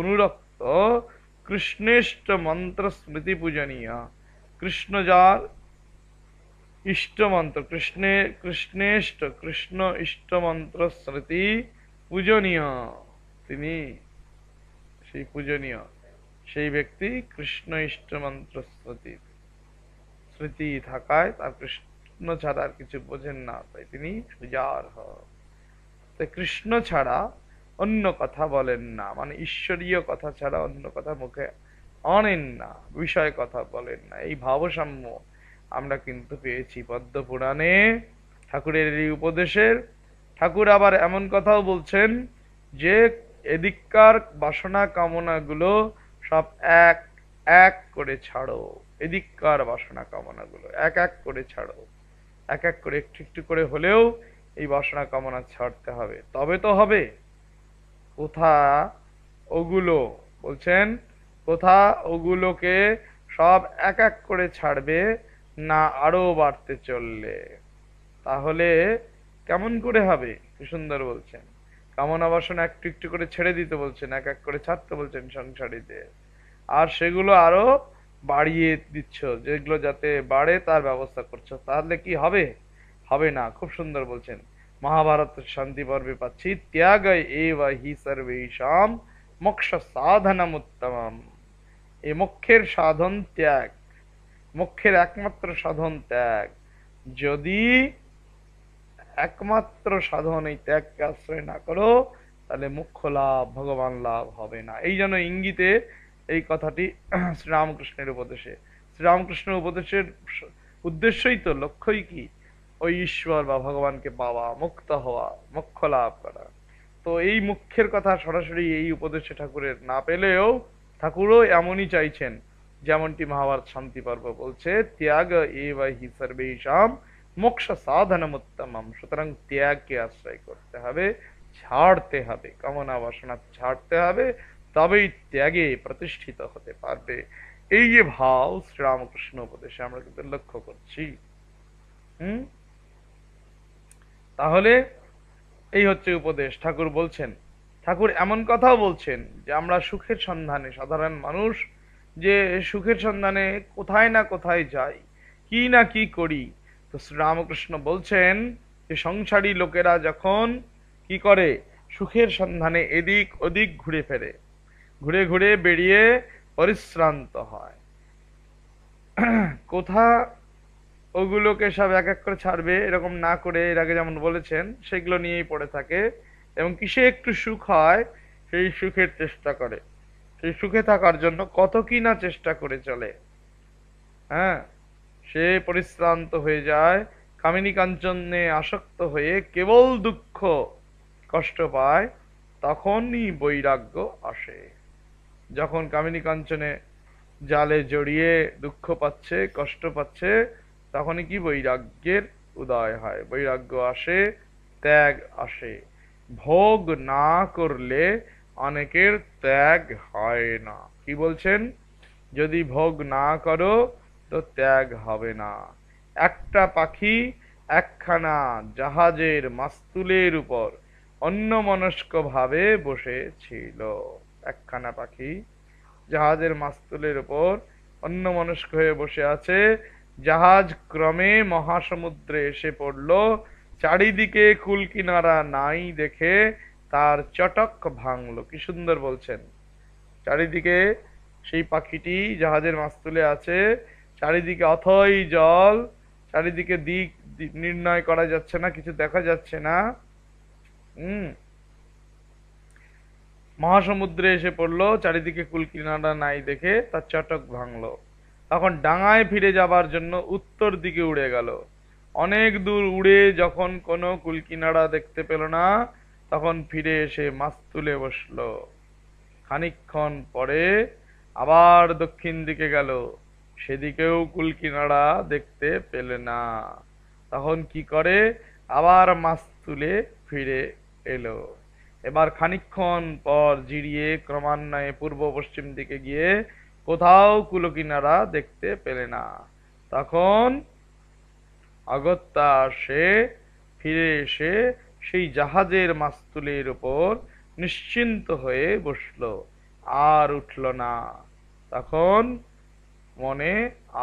অনুরক্ত কৃষ্ণেষ্ট মন্ত্র স্মৃতি পূজনীয়া কৃষ্ণ যার ইষ্ট মন্ত্র কৃষ্ণে কৃষ্ণেষ্ট কৃষ্ণ ইষ্ট মন্ত্র স্মৃতি পূজনীয়া তিনি সেই পূজনীয় সেই ব্যক্তি কৃষ্ণ ইষ্ট মন্ত্র স্মৃতি स्मृति थाकाय कृष्ण छाड़ा किछु बोझेन ना ताई तिनी सुजार हन कृष्ण छाड़ा अन्य कथा बोलेन ना माने ईश्वरीय कथा छाड़ा अन्य कथा मुखे आनेन ना विषय कथा बोलेन ना एई भावसाम्य आमरा किन्तु पेयेछि पद्म पुराणे ठाकुरेर एई उपदेशेर ठाकुर आबार एमन कथाओ बोलछेन जे एदिककार बासना कामनागुलो सब एक एक करे छाड़ो एदिककार वासना कामनागुलो एक एक करे छाड़ो एक एक करे एकटु एकटु करे होलेओ एई वासना कामना छाड़ते हबे तबे तो हबे कोथा ओगुलो बोलछेन कोथा ओगुलोके सब एक एक करे छाड़बे ना आरो बाड़ते चलले ताहले केमन करे हबे कि सुंदर बोलछेन कामना वासना एकटु एकटु करे छेड़े दिते बोलछेन एक एक करे छाड़ते बोलछेन संसारीते आर सेगुलो आरो বাড়িয়ে দিচ্ছ যেগুলো যাতে বাড়ে তার ব্যবস্থা করছো তাহলে কি হবে হবে না খুব সুন্দর বলছেন মহাভারত শান্তি পর্বে পাচ্ছি ত্যাগই এব হি সর্বেষাং মোক্ষ সাধনম উত্তমম এই মোক্ষের সাধন ত্যাগ মোক্ষের একমাত্র সাধন ত্যাগ যদি একমাত্র সাধন এই ত্যাগকে আশ্রয় না করো তাহলে মোক্ষ লাভ ভগবান লাভ হবে না এই জন্য ইঙ্গিতে এই কথাটি শ্রীরামকৃষ্ণের উপদেশে শ্রীরামকৃষ্ণের উপদেশের উদ্দেশ্যই তো লক্ষ্যই কি ওই ঈশ্বর বা ভগবানকে পাওয়া মুক্ত হওয়া মোক্ষ লাভ করা তো এই মুখ্যের কথা সরাসরি এই উপদেশে ঠাকুরের না পেলেও ঠাকুরও এমনই চাইছেন যেমনটি মহাভারত শান্তি পর্ব বলছে ত্যাগ এব হি সর্বেষাং মোক্ষ সাধনম উত্তমম সুতরাং ত্যাগকে আশ্রয় করতে হবে ছাড়তে হবে কামনা বাসনা ছাড়তে হবে तब त्यागे प्रतिष्ठित होते पारबे ये भाव श्रीरामकृष्ण उपदेश लक्ष्य करछि ताहले एई होच्छे उपदेश ठाकुर बोलछेन ठाकुर एमन कथाओ बोलछेन जे आमरा सुखेर सन्धाने साधारण मानुष जे सुखेर सन्धाने कोथाय ना कोथाय जाई कि ना कि करी तो श्रीरामकृष्ण बोलछेन जे संसारी लोकेरा जखन कि करे सुखेर सन्धाने एदिक ओदिक घुरे फेरे घुरे घुरे बेड़िए परिश्रांत है कोथा ओगुलोके सब एक एक करे छाड़बे एरकम ना करे एर आगे जेमन बोलेछेन सेगुलो नियेई पड़े थाके एवं किसे एकटु सुख हय सेई सुखेर चेष्टा करे सेई सुखे थाकार जन्य कत कि ना चेष्टा करे चले हाँ से परिश्रांत हये जाय कामिनी कांचने आसक्त हये केवल दुःख कष्ट पाय तखोनी वैराग्य आसे যখন কামিনী কাঞ্চনে জালে জড়িয়ে দুঃখ পাচ্ছে কষ্ট পাচ্ছে তখনই কি বৈরাগ্যের উদয় হয় বৈরাগ্য আসে ত্যাগ আসে ভোগ না করলে অনেকের ত্যাগ হয় না কি বলছেন যদি ভোগ না করো তো ত্যাগ হবে না একটা পাখি একখানা জাহাজের মাস্তুলের উপর অন্যমনস্কভাবে বসে ছিল একখানা পাখি জাহাজের মাস্তুলের উপর অন্যমনস্ক হয়ে বসে আছে জাহাজ ক্রমে মহাসমুদ্রে এসে পড়ল চারিদিকে কুলকিনারা নাই দেখে তার চটক ভাঙল কি সুন্দর বলছেন চারিদিকে সেই পাখিটি জাহাজের মাস্তুলে আছে চারিদিকে অথই জল চারিদিকে দিক নির্ণয় করা যাচ্ছে না কিছু দেখা যাচ্ছে না মহাসমুদ্রে এসে পড়লো চারিদিকে কুলকিনারা নাই দেখে তার চটক ভাঙলো তখন ডাঙায় ফিরে যাবার জন্য উত্তর দিকে উড়ে গেল অনেক দূর উড়ে যখন কোনো কুলকিনারা দেখতে পেল না तखन फिरे एसे माछ तुले बसलो। खानिकक्षण परे आबार दक्षिण दिके गेल, सेदिकेओ कुलकिनारा देखते पेल ना। तखन कि करे आबार माछ तुले फिरे एलो। एबार खानिकक्षण पर जिरिये क्रमान्वये पूर्व पश्चिम दिके गिये कोथाओ कुलकिनारा देखते पेल ना। तखन अगत्या से फिरे एसे सेई जहाजेर मास्तुलेर उपर निश्चिंत हये बसलो, आर उठलो ना। तखन मने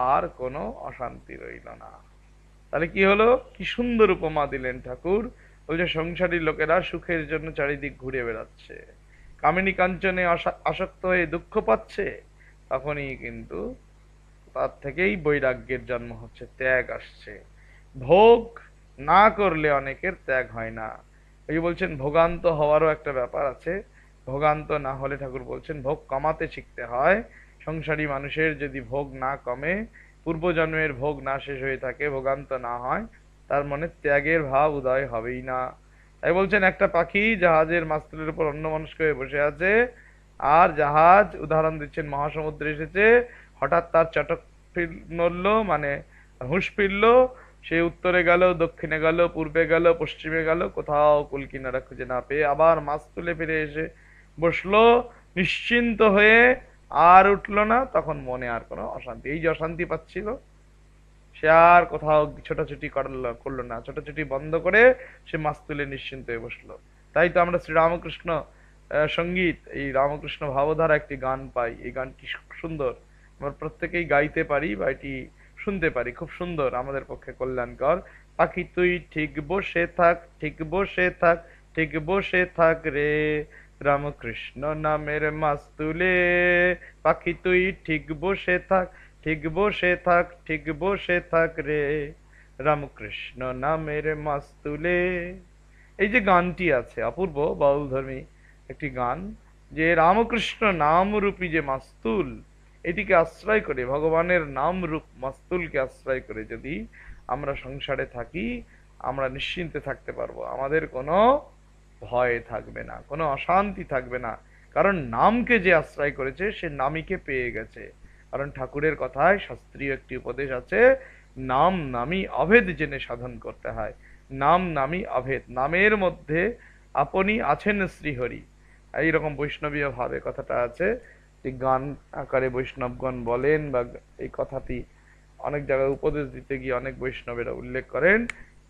आर कोनो अशांति रइलो ना। ताहले कि हलो, कि सुंदर उपमा दिलेन ठाकुर। बोलछे संसारी लोकेरा सुखेर जन्य चारिदिक घुरे बेड़ाচ্ছে, कामिनी कांचने आसक्त हये दुःख पाচ্ছে, तखनই কিন্তু তার থেকেই বৈরাগ্যের জন্ম হচ্ছে, ত্যাগ আসছে। ভোগ ना करले अनेकेर त्याग हय ना। ओई बोलछेन भोगान्त हवारो एकटा ब्यापार आछे। भोगान्त ना हले ठाकुर बोलछेन भोग कमाते शिखते हय। संसारी मानुषेर यदि भोग ना कमे, पूर्वजन्मेर भोग ना शेष हये थाके, भोगान्त ना हय, तार मने त्यागेर भाव उदय हबेई ना। ताई बोलछेन एकटा पाखी जहाजेर मास्तुलेर उपर अन्य मानुष हये बसे आछे, आर जहाज उदाहरण दिच्छेन महासमुद्रे एसेछे, हठात् तार चटक नड़लो, माने हुश फिरलो, से उत्तरे गल, दक्षिणे गल, पूर्वे गल, पश्चिमे गल, कोथाओ कुलकिनारा खुजे ना पेये आबार माछ तुले फिरे एसे बसलो, निश्चिंत हये आर उठलो ना। तखन मने आर कोनो अशांति, एई जे अशांति पाच्छिलो, से आर कोथाओ ছোটাছুটি করলো না। ছোটাছুটি बंद करे से माछ तुले निश्चिंत हये बसलो। ताई तो आमरा श्री রামকৃষ্ণ संगीत, এই রামকৃষ্ণ ভাবধারা একটি গান পাই। এই গান কি সুন্দর, আমরা প্রত্যেকেই গাইতে পারি বা এটি सुनते पारी, खूब सुंदर, आमादेर पक्षे कल्याणकर। पाखी तुई ठीक बसे थाक, ठीक बसे थाक, ठीक बसे थाक रे, रामकृष्ण नामेर माछ तुले। पाखी तुई ठीक बसे थाक, ठीक बसे थाक, ठीक बसे थाक रे, रामकृष्ण नामेर माछ तुले। एई जे गानटी आछे अपूर्व बाउलधर्मी एकटी गान, जे रामकृष्ण नाम रूपी जे मास्तुल, এটিকে আশ্রয় করে, ভগবানের নাম রূপ মাস্তুলকে আশ্রয় করে যদি আমরা সংসারে থাকি, আমরা নিশ্চিন্তে থাকতে পারবো। আমাদের কোনো ভয় থাকবে না, কোনো অশান্তি থাকবে না, কারণ নামকে যে আশ্রয় করেছে সে নামীকে পেয়ে গেছে। কারণ ঠাকুরের কথায় শাস্ত্রীয় একটি উপদেশ আছে, নাম নামী অভেদ জেনে সাধন করতে হয়। নাম নামী অভেদ, নামের মধ্যে আপনি আছেন শ্রীহরি, এইরকম বৈষ্ণবীয় ভাবে কথাটা আছে। गान आकारे वैष्णवगण बोलें बा एई कथाटी अनेक जगह उपदेश दीते गिये अनेक वैष्णवेरा उल्लेख करें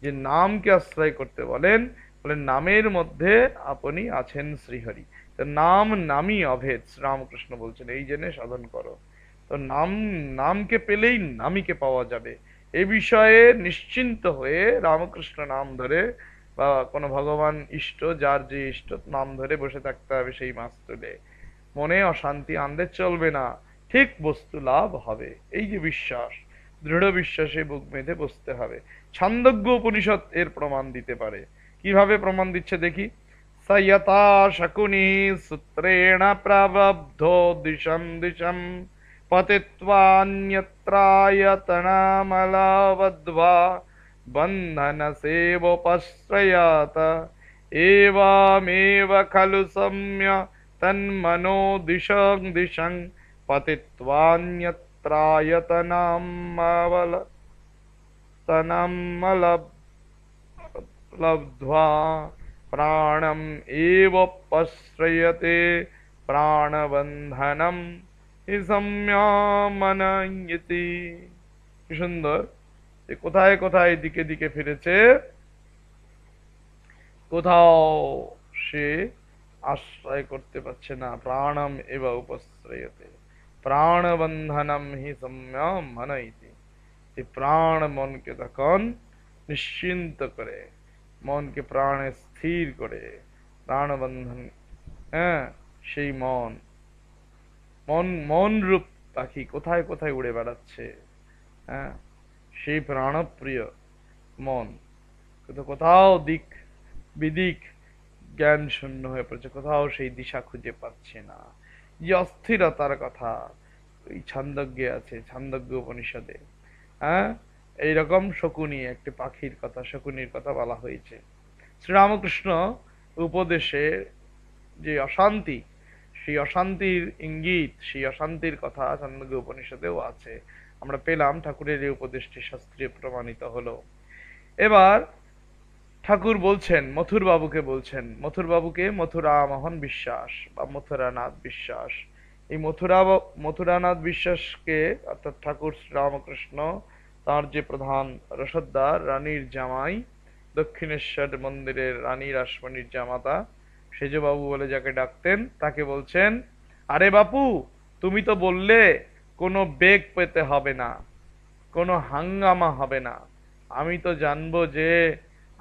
जे नाम के आश्रय करते बोलें, बोलें नामेर मध्य आपनी आछेन श्रीहरि। तो नाम नामी अभेद, रामकृष्ण बोलछेन एई जेने साधन करो। तो नाम नाम के पेलेई नामी के पावा जाबे, ए विषये निश्चिंत हये रामकृष्ण नाम धरे बा कोनो भगवान इष्ट, जार जे इष्ट नाम धरे बसे थाकते हबे। सेई माछ तुले मने अशांति आनते चलबे ना, ठीक वस्तु लाभ हबे। एई जे विश्वास, दृढ़ विश्वासे बुक बेधे बसते हबे। छांदोग्य उपनिषद एर प्रमाण दिते पारे, किभाबे प्रमाण दिच्छे देखी। सयता शकुनि सूत्रेण प्रारब्धो दिशं दिशं पतित्वा अन्यत्रायतनामलावद्वा बन्धनसेवोपश्रयात एवमेव खलु सम्य तन्मनो दिशं दिशं पतित्वान्यत्रायतनामलब्ध्वा प्राणम् एव पश्रयते प्राणबन्धनं हि संयमनयति। सुंदर, कोथाय कोथाय दिके दिके फिरेছে, কোথাও সে आश्रय करते पारছে না। प्राणम एव उपश्रयते प्राणबंधनम हि संयम मनयति। प्राण मन के तखन निश्चिंत करे, मन के प्राणे स्थिर करे, प्राणबंधन सेई मन मन मन रूप पाखी कोथाय कोथाय उड़े बेड़ाচ্ছে, सेई प्राणप्रिय मन तो कोथाओ दिक बिदिक ज्ञान शून्य हो पड़े, कोथाओ सेई दिशा खुजे पाच्छे ना। ये अस्थिरतार कथा छांदोग्ये आछे, छांदोग्य उपनिषदे एई रकम शकुनि एकटी पाखिर कथा, शकुनिर कथा बला हयेछे। श्रीरामकृष्ण উপদেশের যে অশান্তি, সেই অশান্তির ইঙ্গিত, সেই অশান্তির কথা ছান্দোগ্য উপনিষদেও আছে। আমরা পেলাম ঠাকুরের এই উপদেশটি শাস্ত্রীয় প্রমাণিত হলো। এবার ঠাকুর বলছেন মথুরবাবুকে, বলছেন মথুরবাবুকে মথুরা মোহন বিশ্বাস বা মথুরানাথ বিশ্বাস। এই মথুরানাথ বিশ্বাসকে অর্থাৎ ঠাকুর রামকৃষ্ণ তার যে প্রধান রসদদার, রানীর জামাই, দক্ষিণেশ্বর মন্দিরের রানী রাসমণির জামাতা সেজবাবু বলে যাকে ডাকতেন, তাকে বলছেন আরে বাপু তুমি তো বললে কোনো বেগ পেতে হবে না, কোনো হাঙ্গামা হবে না, আমি তো জানবো যে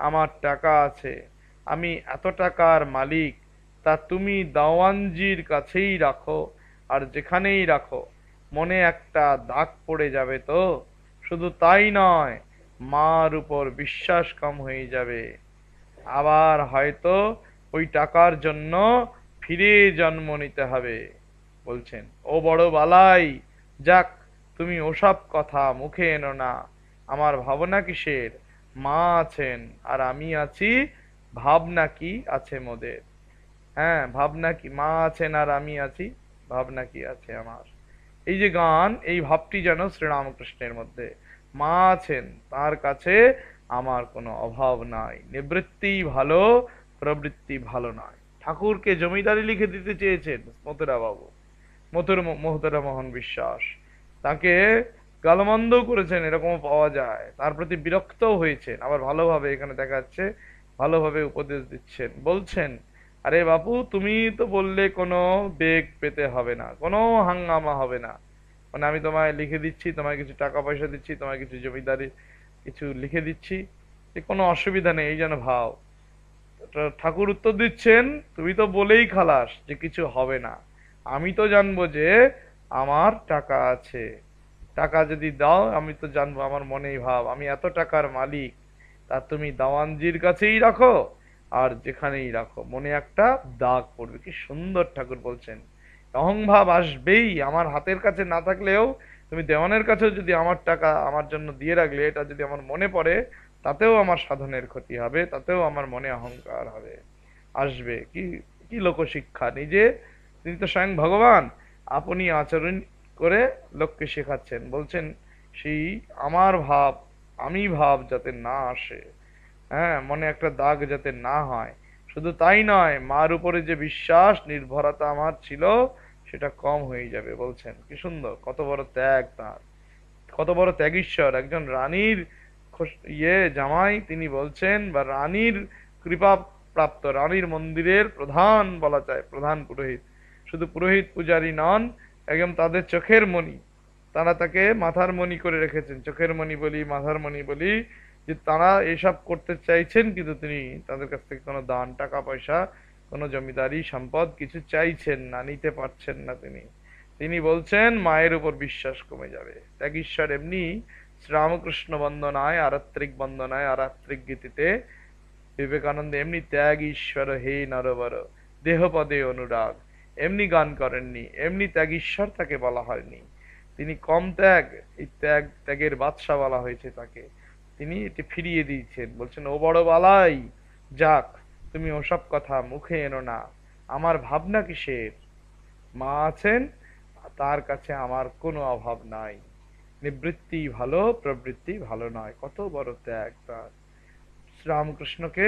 আমার টাকা আছে, আমি এত টাকার মালিক, তা তুমি দাওয়ানজির কাছেই রাখো আর যেখানেই রাখো মনে একটা দাগ পড়ে যাবে তো। শুধু তাই নয়, মার উপর বিশ্বাস কম হয়ে যাবে, আবার হয়তো ওই টাকার জন্য ফিরে জন্ম নিতে হবে। বলছেন ও বড় বালাই, যাক তুমি ওসব কথা মুখে এনো না, আমার ভাবনা কিসের, মা আছেন আর আমি আছি, ভাবনা কি আছে মোদের। হ্যাঁ, ভাবনা কি, মা আছেন আর আমি আছি, ভাবনা কি আছে আমার। এই যে গান, এই ভাবটি যেন শ্রীরামকৃষ্ণের মধ্যে, মা আছেন তার কাছে আমার কোনো অভাব নাই, নিবৃত্তি ভালো প্রবৃত্তি ভালো নয়। ঠাকুরকে জমিদারি লিখে দিতে চেয়েছেন মথুরাবাবু, মথুরামোহন বিশ্বাস। তাকে গালমন্দ করেছেন, এরকম পাওয়া যায়, তার প্রতি বিরক্তও হয়েছেন, আবার ভালোভাবে এখানে দেখা যাচ্ছে ভালোভাবে উপদেশ দিচ্ছেন। বলছেন আরে বাপু তুমি তো বললে কোনো বেগ পেতে হবে না, কোনো হাঙ্গামা হবে না, মানে আমি তোমায় লিখে দিচ্ছি, তোমায় কিছু টাকা পয়সা দিচ্ছি, তোমায় কিছু জমিদারি কিছু লিখে দিচ্ছি, যে কোনো অসুবিধা নেই, এই যেন ভাব। ঠাকুর উত্তর দিচ্ছেন তুমি তো বলেই খালাস যে কিছু হবে না, আমি তো জানবো যে আমার টাকা আছে, টাকা যদি দাও আমি তো জানবো, আমার মনেই ভাব, আমি এত টাকার মালিক, তা তুমি দাওয়ানজির কাছেই রাখো আর যেখানেই রাখো মনে একটা দাগ পড়বে। কি সুন্দর ঠাকুর বলছেন, অহংভাব আসবেই, আমার হাতের কাছে না থাকলেও তুমি দেওয়ানের কাছেও যদি আমার টাকা আমার জন্য দিয়ে রাখলে, এটা যদি আমার মনে পড়ে তাতেও আমার সাধনের ক্ষতি হবে, তাতেও আমার মনে অহংকার হবে, আসবে। কি কি লোকশিক্ষা, নিজে তিনি তো স্বয়ং ভগবান, আপনি আচরণ করে লোককে শেখাচ্ছেন। বলছেন সেই আমার ভাব, আমি ভাব যাতে না আসে, হ্যাঁ, মনে একটা দাগ যাতে না হয়। শুধু তাই নয়, মার উপরে যে বিশ্বাস নির্ভরতা আমার ছিল সেটা কম হয়ে যাবে। বলছেন কি সুন্দর, কত বড় ত্যাগ তার, কত বড় ত্যাগীশ্বর, একজন রানীর জামাই তিনি বলছেন, বা রানীর কৃপা প্রাপ্ত, রানীর মন্দিরের প্রধান বলা যায়, প্রধান পুরোহিত, শুধু পুরোহিত পূজারী নন, একদম তাদের চোখের মণি, তারা তাকে মাথার মণি করে রেখেছেন, চোখের মণি বলি মাথার মণি বলি, যে তারা এসব করতে চাইছেন কিন্তু তিনি তাদের কাছ থেকে কোনো দান টাকা পয়সা কোনো জমিদারি সম্পদ কিছু চাইছেন না, নিতে পারছেন না। তিনি তিনি বলছেন মায়ের উপর বিশ্বাস কমে যাবে। ত্যাগীশ্বর এমনি শ্রীরামকৃষ্ণ বন্দনায়, আরাত্রিক বন্দনায়, আরাত্রিক গীতিতে বিবেকানন্দ এমনি ত্যাগ ঈশ্বর হে নরবর দেহপদে অনুরাগ এমনি গান করেননি, এমনি ত্যাগ ঈশ্বর তাকে বলা হয়নি, তিনি কম ত্যাগ, এই ত্যাগ ত্যাগের বাদশা বলা হয়েছে তাকে, তিনি এটি ফিরিয়ে দিয়েছেন। বলছেন ও বড় বালাই, যাক তুমি ওসব কথা মুখে এনো না, আমার ভাবনা কিসের, মা আছেন তার কাছে আমার কোনো অভাব নাই, নিবৃত্তি ভালো প্রবৃত্তি ভালো নয়। কত বড় ত্যাগ তার। শ্রীরামকৃষ্ণকে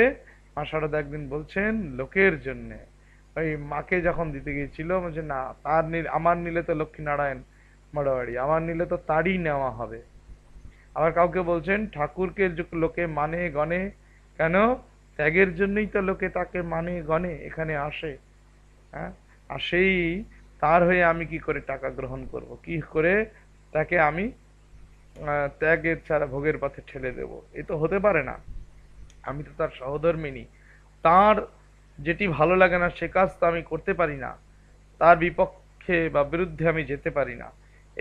মা শারদা একদিন বলছেন লোকের জন্যে, ওই মাকে যখন দিতে গিয়েছিল বলছে না তার আমার নিলে তো লক্ষ্মীনারায়ণ মারোয়াড়ি, আমার নিলে তো তারই নেওয়া হবে। আবার কাউকে বলছেন ঠাকুরকে লোকে মানে গণে কেন, ত্যাগের জন্যই তো লোকে তাকে মানে গণে, এখানে আসে, হ্যাঁ, আর সেই তার হয়ে আমি কি করে টাকা গ্রহণ করব, কি করে তাকে আমি ত্যাগের ছাড়া ভোগের পথে ঠেলে দেব, এ তো হতে পারে না, আমি তো তার সহধর্মিনী, তার যেটি ভালো লাগে না সে কাজ তো আমি করতে পারি না, তার বিপক্ষে বা বিরুদ্ধে আমি যেতে পারি না।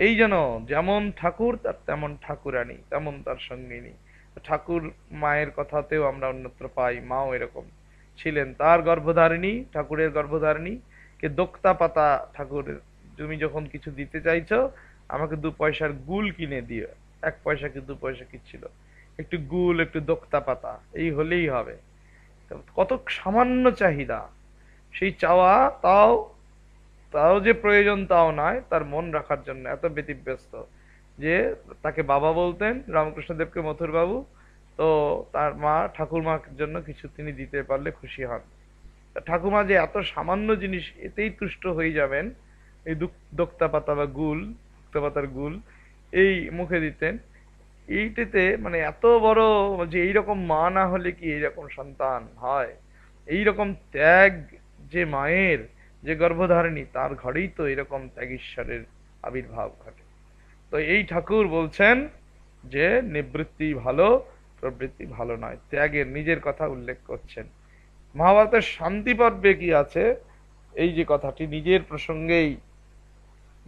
এই যেন যেমন ঠাকুর তার তেমন ঠাকুরানি, তেমন তার সঙ্গিনী। ঠাকুর মায়ের কথাতেও আমরা অন্যত্র পাই, মাও এরকম ছিলেন, তার গর্ভধারিণী, ঠাকুরের গর্ভধারিণী কে দোক্তা পাতা, ঠাকুর তুমি যখন কিছু দিতে চাইছো আমাকে 2 পয়সার গুল কিনে দিও, 1 পয়সা কি 2 পয়সা কি ছিল, একটু গুল একটু দোক্তা পাতা এই হলেই হবে, কত সামান্য চাহিদা, সেই চাওয়া তাও তাও যে প্রয়োজন তাও নয়, তার মন রাখার জন্য এত ব্যতিব্যস্ত। যে তাকে বাবা বলতেন রামকৃষ্ণদেবকে মথুর বাবু, তো তার মা ঠাকুরমার জন্য কিছু তিনি দিতে পারলে খুশি হন। ঠাকুমা যে এত সামান্য জিনিস এতেই তুষ্ট হয়ে যাবেন, এই দোক্তা পাতা বা গুল, দোক্তা পাতার গুল এই মুখে দিতেন। এইটাতে মানে এত বড় যে এইরকম মা না হলে কি এইরকম সন্তান হয়? এইরকম ত্যাগ যে মায়ের, যে গর্ভধারিণী, তার ঘরেই তো এরকম ত্যাগীশ্বরের আবির্ভাব ঘটে। তো এই ঠাকুর বলছেন যে নিবৃত্তি ভালো, প্রবৃত্তি ভালো নয়, ত্যাগের নিজের কথা উল্লেখ করছেন। মহাভারতের শান্তি পর্বে কি আছে এই যে কথাটি, নিজের প্রসঙ্গেই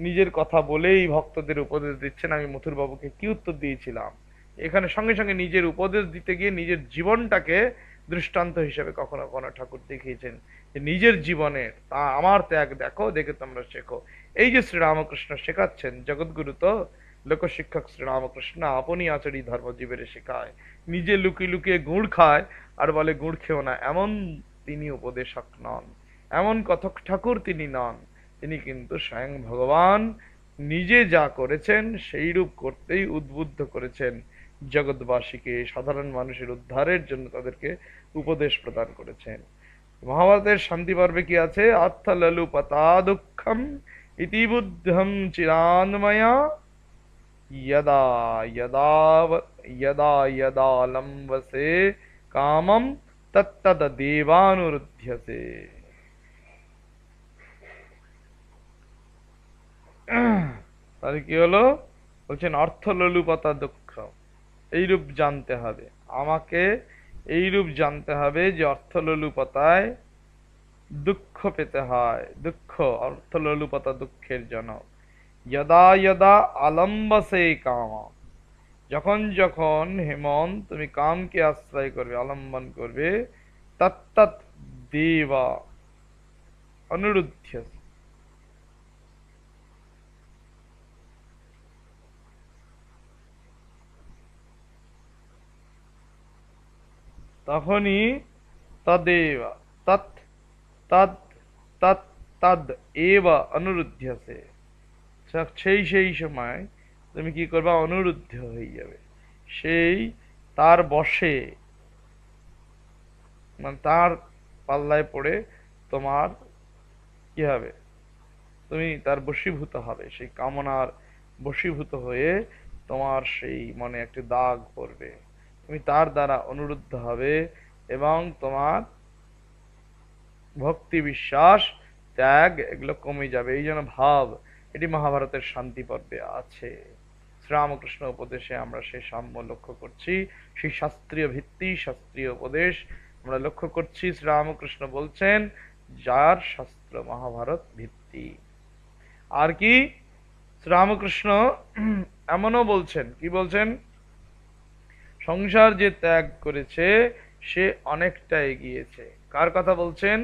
নিজের কথা বলেই ভক্তদের উপদেশ দিচ্ছেন। আমি মথুরবাবুকে কি উত্তর দিয়েছিলাম, এখানে সঙ্গে সঙ্গে নিজের উপদেশ দিতে গিয়ে নিজের জীবনটাকে দৃষ্টান্ত হিসেবে কখনো কখনো ঠাকুর দেখিয়েছেন যে নিজের জীবনের তা আমার ত্যাগ দেখো, দেখে তোমরা শেখো। এই যে শ্রীরামকৃষ্ণ শেখাচ্ছেন, জগৎগুরু তো লোকশিক্ষক শ্রীরামকৃষ্ণ, আপনি আচরি ধর্মজীবের শেখায়, নিজে লুকিয়ে লুকিয়ে গুড় খায় আর বলে গুড় খেও না, এমন তিনি উপদেশক নন, এমন কথক ঠাকুর তিনি নন। তিনি কিন্তু স্বয়ং ভগবান নিজে যা করেছেন সেইরূপ করতেই উদ্বুদ্ধ করেছেন জগৎবাসীকে, সাধারণ মানুষের উদ্ধারের জন্য তাদেরকে উপদেশ প্রদান করেছেন। মহাভারতের শান্তি পর্বে কি আছে, আত্মলু পতা দুঃখম ইতিবুদ্ধম চিরান্ময়া यदा यदा यदा यदा लंबसे कामम तत्तद देवानुरुध्यसे। তাহলে কি হলো, বলছেন অর্থলোলুপতা দুঃখ, এইরূপ জানতে হবে আমাকে, এইরূপ জানতে হবে যে অর্থলোলুপতায় দুঃখ পেতে হয়, দুঃখ অর্থলোলুপতা দুঃখের জনক। যদা যদা আলম্বসে কাম, যখন যখন হেমন তুমি কামকে আশ্রয় করবে, আলম্বন করবে, তত্তৎ দেবা অনুরুদ্ধ, তখনই তদেব তৎ তৎ তৎ তদ এব অনুরুদ্ধসে, সেই সেই সময় তুমি কি করবা, অনুরুদ্ধ হয়ে যাবে, সেই তার বশে মানে তার পাল্লায় পড়ে তোমার কি হবে, তুমি তার বশীভূত হবে, সেই কামনার বশীভূত হয়ে তোমার সেই মনে একটি দাগ পড়বে, তুমি তার দ্বারা অনুরুদ্ধ হবে এবং তোমার ভক্তি বিশ্বাস ত্যাগ এগুলো কমে যাবে। এই জন্য ভাব, এটি মহাভারতের শান্তি পর্বে আছে। শ্রীরামকৃষ্ণ উপদেশে আমরা সেই সাম্য লক্ষ্য করছি, সেই শাস্ত্রীয় ভিত্তি, শাস্ত্রীয় উপদেশ আমরা লক্ষ্য করছি। শ্রীরামকৃষ্ণ বলছেন যার শাস্ত্র মহাভারত ভিত্তি। আর কি শ্রীরামকৃষ্ণ এমনও বলছেন, কি বলছেন, সংসার যে ত্যাগ করেছে সে অনেকটা এগিয়েছে। কার কথা বলছেন,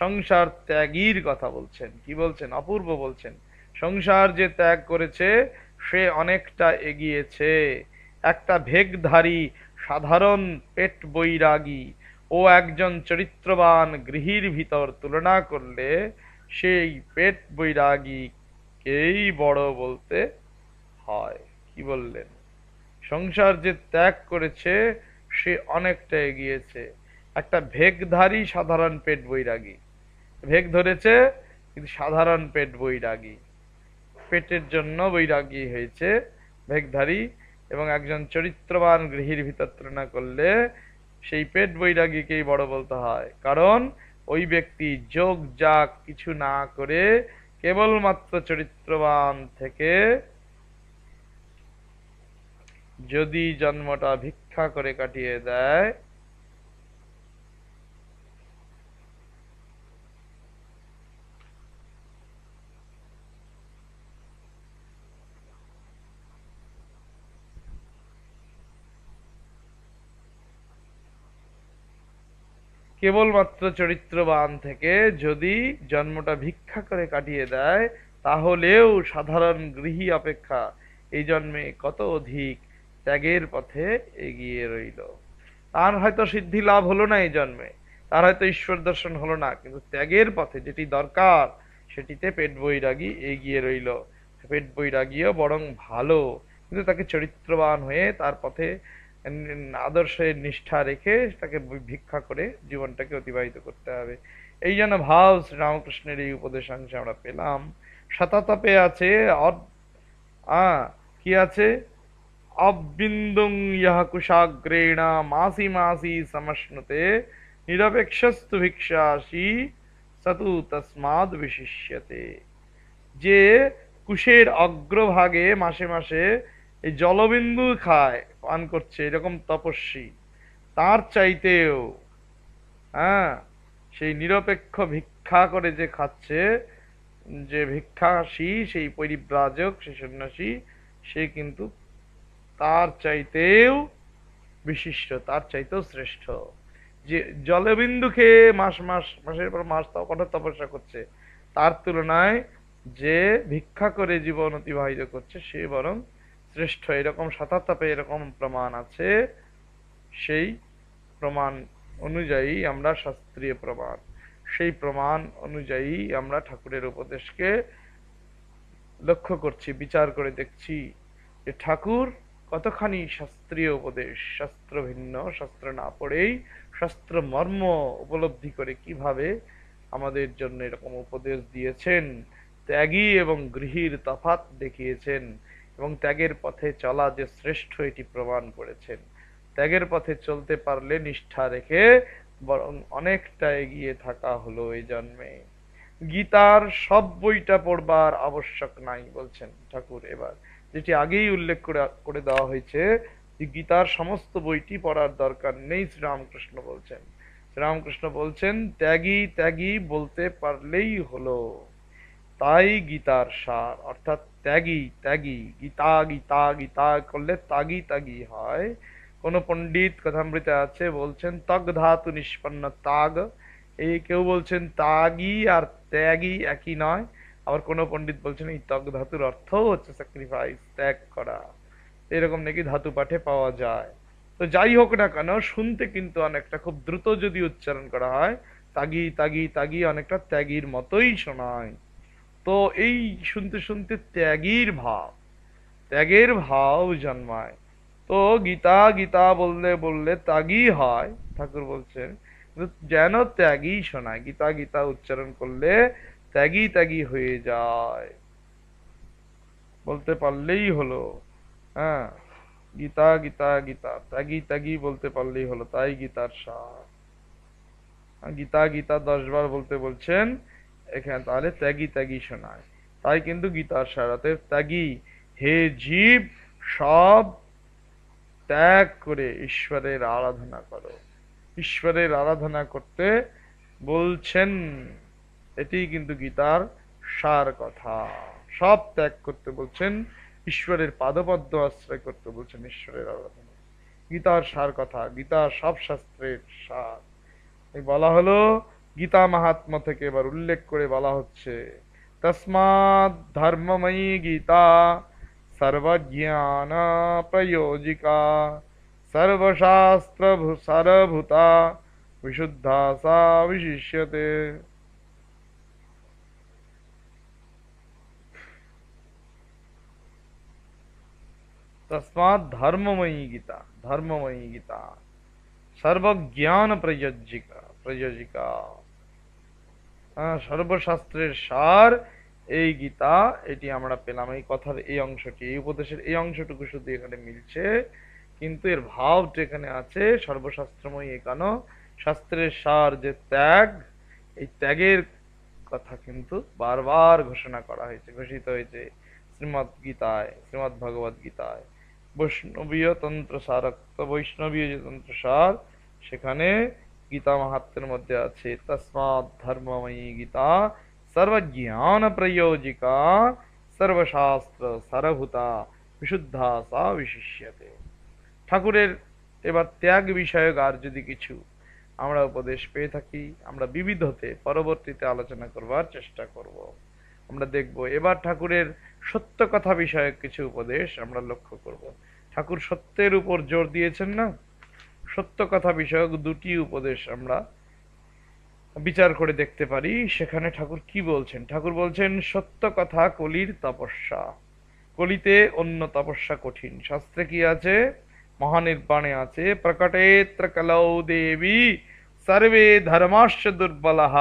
সংসার ত্যাগীর কথা বলছেন। কি বলছেন, অপূর্ব বলছেন সংসার যে ত্যাগ করেছে সে অনেকটা এগিয়েছে। একটা ভেগধারী সাধারণ পেট বৈরাগী ও একজন চরিত্রবান গৃহীর ভিতর তুলনা করলে সেই পেট বৈরাগীকেই বড় বলতে হয়। কি বললেন, সংসার যে ত্যাগ করেছে সে অনেকটা এগিয়েছে, একটা ভেগধারী সাধারণ পেট বৈরাগী, ভেগ ধরেছে কিন্তু সাধারণ পেট বৈরাগী, পেটের জন্য বৈরাগী হয়েছে ভেগধারী, এবং একজন চরিত্রবান গৃহীর ভিতর তুলনা করলে সেই পেট বৈরাগীকেই বড় বলতে হয়। কারণ ওই ব্যক্তি যোগ যাগ কিছু না করে কেবলমাত্র চরিত্রবান থেকে যদি জন্মটা ভিক্ষা করে কাটিয়ে দেয় কেবলমাত্র চরিত্রবান থেকে যদি জন্মটা ভিক্ষা করে কাটিয়ে দেয়, তাহলেও সাধারণ গৃহী অপেক্ষা এই জন্মে কত অধিক ত্যাগের পথে এগিয়ে রইল। তার হয়তো সিদ্ধি লাভ হলো না এই জন্মে, তার হয়তো ঈশ্বর দর্শন হলো না, কিন্তু ত্যাগের পথে যেটি দরকার সেটিতে পেট বৈরাগী এগিয়ে রইল। পেট বৈরাগীও বরং ভালো, কিন্তু তাকে চরিত্রবান হয়ে তার পথে আদর্শে নিষ্ঠা রেখে তাকে ভিক্ষা করে জীবনটাকে অতিবাহিত করতে হবে। এই যেন ভাব শ্রীরামকৃষ্ণের এই উপদেশাংশে আমরা পেলাম। শতাতপে আছে কি আছে, অবিন্দুং ইহ কুশাগ্রেণা মাসি মাসি সমষ্ণুতে নিরপেক্ষস্তু ভিক্ষাসী সতু তস্মাদ বিশিষ্যতে। যে কুশের অগ্রভাগে মাসে মাসে এই জলবিন্দু খায় পান করছে এরকম তপস্বী, তার চাইতেও সেই নিরপেক্ষ ভিক্ষা করে যে খাচ্ছে, যে ভিক্ষাসী সেই পরিব্রাজক সেই সন্ন্যাসী, সে কিন্তু তার চাইতেও বিশিষ্ট, তার চাইতেও শ্রেষ্ঠ। যে জলবিন্দু খেয়ে মাস মাস মাসের পর মাস কঠোর তপস্যা করছে, তার তুলনায় যে ভিক্ষা করে জীবন অতিবাহিত করছে সে বরং শ্রেষ্ঠ। এরকম শতাতপে এরকম প্রমাণ আছে। সেই প্রমাণ অনুযায়ী আমরা শাস্ত্রীয় প্রমাণ, সেই প্রমাণ অনুযায়ী আমরা ঠাকুরের উপদেশকে লক্ষ্য করছি, বিচার করে দেখছি যে ঠাকুর কতখানি শাস্ত্রীয় উপদেশ, শাস্ত্র ভিন্ন শাস্ত্র না পড়েই শাস্ত্র মর্ম উপলব্ধি করে কিভাবে আমাদের জন্য এরকম উপদেশ দিয়েছেন। ত্যাগী এবং গৃহীর তফাৎ দেখিয়েছেন এবং ত্যাগের পথে চলা যে শ্রেষ্ঠ এটি প্রমাণ করেছেন। ত্যাগের পথে চলতে পারলে নিষ্ঠা রেখে বরং অনেকটা এগিয়ে থাকা হলো এই জন্মে। গীতার সব বইটা পড়বার আবশ্যক নাই বলছেন ঠাকুর এবার, যেটি আগেই উল্লেখ করে দেওয়া হয়েছে যে গীতার সমস্ত বইটি পড়ার দরকার নেই। শ্রীরামকৃষ্ণ বলছেন, শ্রীরামকৃষ্ণ বলছেন ত্যাগী ত্যাগী বলতে পারলেই হলো, তাই গীতার সার অর্থাৎ ত্যাগী ত্যাগী, গীতা গীতা গীতা করলে তাগী তাগী হয়। কোন পণ্ডিত কথামৃতে আছে বলছেন তগ ধাতু নিষ্পন্ন তাগ, এই কেউ বলছেন তাগী আর ত্যাগী একই নয়। আবার কোন পণ্ডিত বলছেন এই তগ ধাতুর অর্থ হচ্ছে স্যাক্রিফাইস, ত্যাগ করা, এরকম নাকি ধাতু পাঠে পাওয়া যায়। তো যাই হোক না কেন শুনতে কিন্তু অনেকটা খুব দ্রুত যদি উচ্চারণ করা হয় তাগী তাগী তাগী অনেকটা ত্যাগীর মতোই শোনায়। তো এই শুনতে শুনতে ত্যাগীর ভাব, ত্যাগের ভাব জন্মায়। তো গীতা গীতা বললে বললে ত্যাগী হয় ঠাকুর বলছেন, যেন ত্যাগী শোনায়। গীতা গীতা উচ্চারণ করলে ত্যাগী ত্যাগী হয়ে যায়, বলতে পারলেই হলো। হ্যাঁ, গীতা গীতা গীতা ত্যাগী ত্যাগী বলতে পারলেই হলো, তাই গীতার সার। গীতা গীতা 10 বার বলতে বলছেন এখানে, তাহলে ত্যাগী ত্যাগী শোনায়, তাই কিন্তু গীতার সারাতে ত্যাগী। হে জীব, সব ত্যাগ করে ঈশ্বরের আরাধনা করো। ঈশ্বরের আরাধনা করতে বলছেন, এটি কিন্তু গীতার সার কথা। সব ত্যাগ করতে বলছেন, ঈশ্বরের পাদপদ্ম আশ্রয় করতে বলছেন, ঈশ্বরের আরাধনা গীতার সার কথা। গীতা সব শাস্ত্রের সার। এই বলা হলো গীতা মাহাত্ম থেকে এবার উল্লেখ করে বলা হচ্ছে তস্মাৎ ধর্মময়ী গীতা সর্বজ্ঞান প্রয়োজিকা সর্বশাস্ত্র সারভূতা বিশুদ্ধা সা বিশিষ্যতে। তস্মাৎ ধর্মময়ী গীতা, ধর্মময়ী গীতা সর্বজ্ঞান প্রয়োজিকা প্রয়োজিকা সর্বশাস্ত্রের সার এই গীতা। এটি আমরা পেলাম, এই কথার এই অংশটি, এই উপদেশের এই অংশটুকু শুধু এখানে মিলছে, কিন্তু এর ভাবটা এখানে আছে। সর্বশাস্ত্রময়ী এখানো শাস্ত্রের সার যে ত্যাগ, এই ত্যাগের কথা কিন্তু বারবার ঘোষণা করা হয়েছে, ঘোষিত হয়েছে শ্রীমদ গীতায়, শ্রীমদ ভগবত গীতায়। বৈষ্ণবীয় তন্ত্র সারক্ত, বৈষ্ণবীয় যে তন্ত্র সার সেখানে গীতা মাহাত্মের মধ্যে আছে তস্মাৎ ধর্মময়ী গীতা সর্বজ্ঞান প্রয়োজিকা সর্বশাস্ত্র সারভূতা বিশুদ্ধা সা বিশিষ্যতে। ঠাকুরের এবার ত্যাগ বিষয়ক আর যদি কিছু আমরা উপদেশ পেয়ে থাকি আমরা বিবিধতে পরবর্তীতে আলোচনা করবার চেষ্টা করব। আমরা দেখব এবার ঠাকুরের সত্য কথা বিষয়ক কিছু উপদেশ আমরা লক্ষ্য করব। ঠাকুর সত্যের উপর জোর দিয়েছেন না, সত্য কথা বিষয়ক দুটি উপদেশ আমরা विचार करे देखते पारी सेखाने ठाकुर की बोलछेन। ठाकुर बोलछेन सत्य कथा कलिर तपस्या, कलिते अन्य तपस्या कठिन। शास्त्रे कि आछे, महानिर्वाणे आछे, प्रकटेत्र कलौ देवी सर्वे धर्माश्च दुर्बलः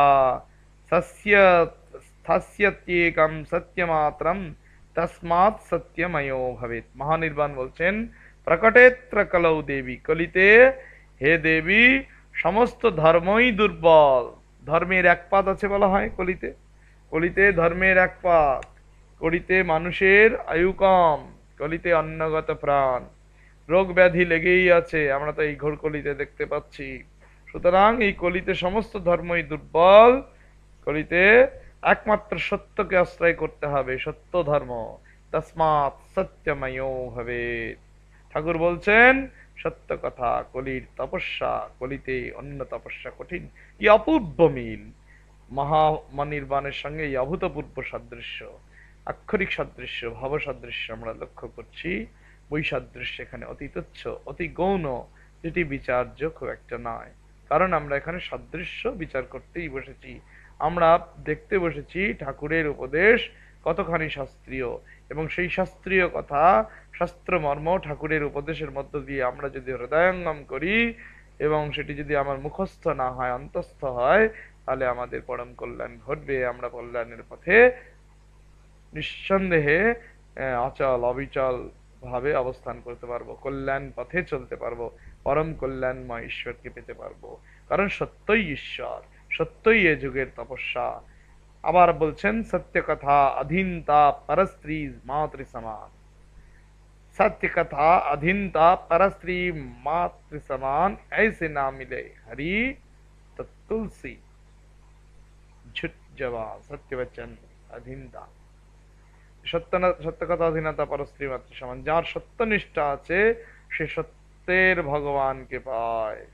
स्थास्यत्येकं सत्यमात्रं तस्मात् सत्यमयो भवेत्। महानिर्वाण बोलछेन प्रकटेत्र कलौ देवी, कलिते हे देवी समस्त धर्मई दुर्बल। धर्मेर एक पात आछे बला हय कलिते, कलिते धर्मेर एक पात, कलिते मानुषेर आयु कम, कलिते अन्नगत प्राण, रोग व्याधि लेगेई आछे, आमरा तो एई घोर कलिते देखते पाচ্ছি। सुतरां एई कलिते समस्त धर्मई दुर्बल, कलिते एकमात्र सत्यके आश्रय करते हबे, सत्य धर्म। तस्मात् सत्यमयो भवेत्। ठाकुर बोलछेन सत्य कथा कलिर तपस्या, कलिते अन्य तपस्या कठिन। कि अपूर्व मिल, महानिर्वाणের संगे अभूतपूर्व सादृश्य, आक्षरिक सादृश्य, भाव सादृश्य আমরা লক্ষ্য করছি। ওই সাদৃশ্য এখানে অতি তুচ্ছ, অতি গৌণ, যেটি বিচার্য খুব একটা নয়। কারণ আমরা এখানে সাদৃশ্য বিচার করতেই বসেছি, আমরা দেখতে বসেছি ঠাকুরের উপদেশ কতখানি শাস্ত্রীয়, এবং সেই শাস্ত্রীয় কথা শাস্ত্র মর্ম ঠাকুরের উপদেশের মধ্য দিয়ে আমরা যদি হৃদয়ঙ্গম করি এবং সেটি যদি আমার মুখস্থ না হয়, অন্তস্থ হয়, তাহলে আমাদের পরম কল্যাণ ঘটবে। আমরা কল্যাণের পথে নিঃসন্দেহে অচল অবিচল ভাবে অবস্থান করতে পারবো, কল্যাণ পথে চলতে পারবো, পরম কল্যাণময় ঈশ্বরকে পেতে পারবো। কারণ সত্যই ঈশ্বর, সত্যই এ যুগের তপস্যা। আবার বলছেন সত্য কথা অধীনতা পরস্ত্রী মাতৃ সমান। सत्य कथा अधीनता परस्त्री मात्र समान ऐसे ना मिले हरि तो तुलसी झुट जवा सत्य वचन अधीनता। सत्य कथा अधीनता परस्त्री मात्र समान, जार सत्य निष्ठा आछे से सत्येर भगवान के पाए।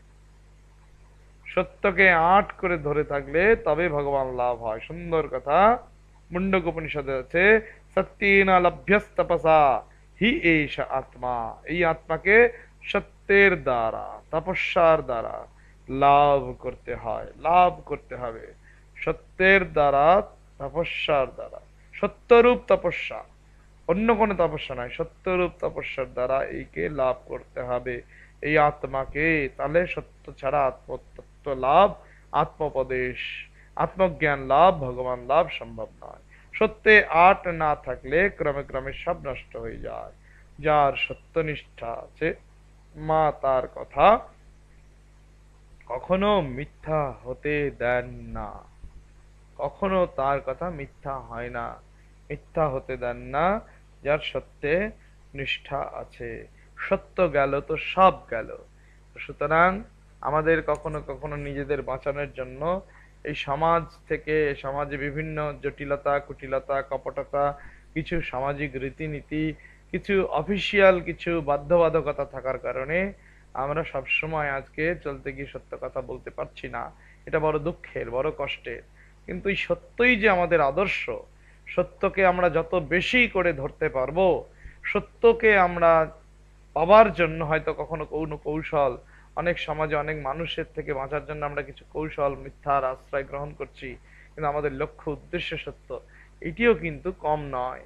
सत्य के आट करे धरे थाकले तबे भगवान लाभ हय। सुंदर कथा मुंडक उपनिषदे आछे सत्येन लभ्यस्तपसा ही एष आत्मा। ये आत्मा के सत्येर द्वारा, तपस्यार द्वारा लाभ करते हैं, लाभ करते हैं। सत्येर द्वारा, तपस्यार द्वारा, सत्यरूप तपस्या, अन्य कोनो तपस्या नहीं, सत्यरूप तपस्यार द्वारा एके लाभ करते हैं। ये आत्मा के ताले सत्य छाड़ा आत्मतत्व लाभ, आत्मोपदेश, आत्मज्ञान लाभ, भगवान लाभ सम्भव नय। सत्य आट ना थकले क्रमे क्रमे सब नष्ट हो जाए। जार सत्यनिष्ठा आछे मा तार कथा कखनो मिथ्या होते देन ना, कखनो तार कथा मिथ्या हय ना, मिथ्या होते देन ना। जार सत्य निष्ठा आछे, सत्य गेल तो सब गेल। सुतरां आमादेर कखनो कखनो निजेदेर बाँचानोर जन्य এই সমাজ থেকে, সমাজে বিভিন্ন জটিলতা, কুটিলতা, কপটতা, কিছু সামাজিক রীতিনীতি, কিছু অফিসিয়াল কিছু বাধ্যবাধকতা থাকার কারণে আমরা সব সময় আজকে চলতে গিয়ে সত্য কথা বলতে পারছি না। এটা বড় দুঃখের, বড় কষ্টের। কিন্তু এই সত্যই যে আমাদের আদর্শ, সত্যকে আমরা যত বেশি করে ধরতে পারবো, সত্যকে আমরা পাওয়ার জন্য হয়তো কখনো কোনো কৌশল, অনেক সমাজে অনেক মানুষের থেকে বাঁচার জন্য আমরা কিছু কৌশল, মিথ্যার আশ্রয় গ্রহণ করছি, কিন্তু আমাদের লক্ষ্য উদ্দেশ্য সত্য, এটিও কিন্তু কম নয়।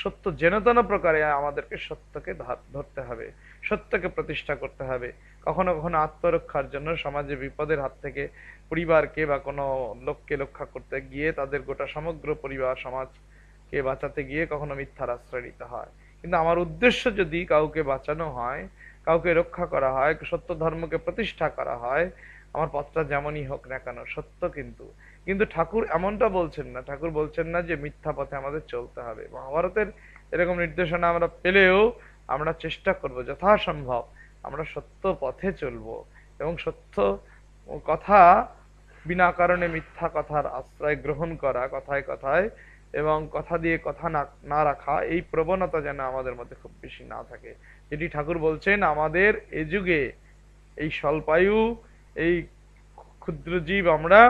সত্য যেনতেন প্রকারে আমাদেরকে সত্যকে ধরতে হবে, সত্যকে প্রতিষ্ঠা করতে হবে। কখনো কখনো আত্মরক্ষার জন্য সমাজে বিপদের হাত থেকে পরিবারকে বা কোনো লোককে রক্ষা করতে গিয়ে তাদের গোটা সমগ্র পরিবার সমাজকে বাঁচাতে গিয়ে কখনো মিথ্যার আশ্রয় নিতে হয়। কিন্তু আমার উদ্দেশ্য যদি কাউকে বাঁচানো হয়, কাউকে রক্ষা করা হয়, সত্য ধর্মকে প্রতিষ্ঠা করা হয়, আমার পথটা যেমনই হোক না কেন সত্য। কিন্তু ঠাকুর এমনটা বলছেন না, ঠাকুর বলছেন না যে মিথ্যা পথে আমাদের চলতে হবে। মহাভারতের এরকম নির্দেশনা আমরা পেলেও আমরা চেষ্টা করব যথাসম্ভব আমরা সত্য পথে চলব, এবং সত্য কথা বিনা কারণে মিথ্যা কথার আশ্রয় গ্রহণ করা, কথায় কথায় এবং কথা দিয়ে কথা না রাখা, এই প্রবণতা যেন আমাদের মধ্যে খুব বেশি না থাকে। যেটি ঠাকুর বলছেন আমাদের এ যুগে এই স্বল্পায়ু, এই ক্ষুদ্র জীব, আমরা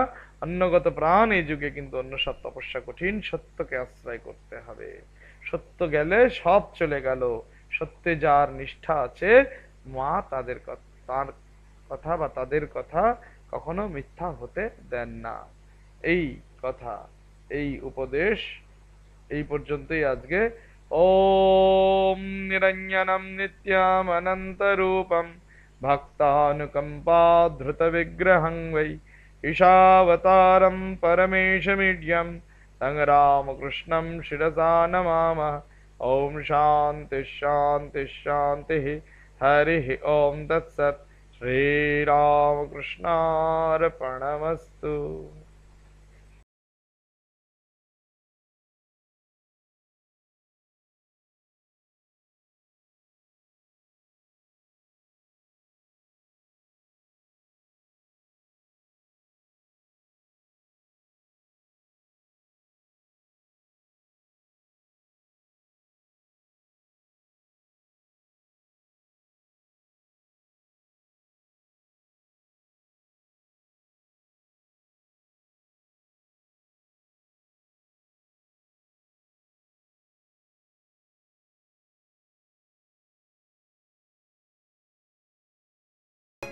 অন্নগত প্রাণ, এই যুগে কিন্তু অন্য সব তপস্যা কঠিন। সত্যকে আশ্রয় করতে হবে, সত্য গেলে সব চলে গেল। সত্যে যার নিষ্ঠা আছে মা তাদের তার কথা বা তাদের কথা कखनो मिथ्या होते दें ना। एई कथा एई उपदेश एई पर्यन्तই आजके। ओम निरञ्जनम नित्यम अनंत रूपम भक्तानुकंपा धृत विग्रहं वै ईशावतारं परमेशमीड्यं तं रामकृष्णं शिरसा नमामः। ओम शांति शांति शांति। हरि ओम तत्सत्। श्री रामकृष्णार्पणमस्तु।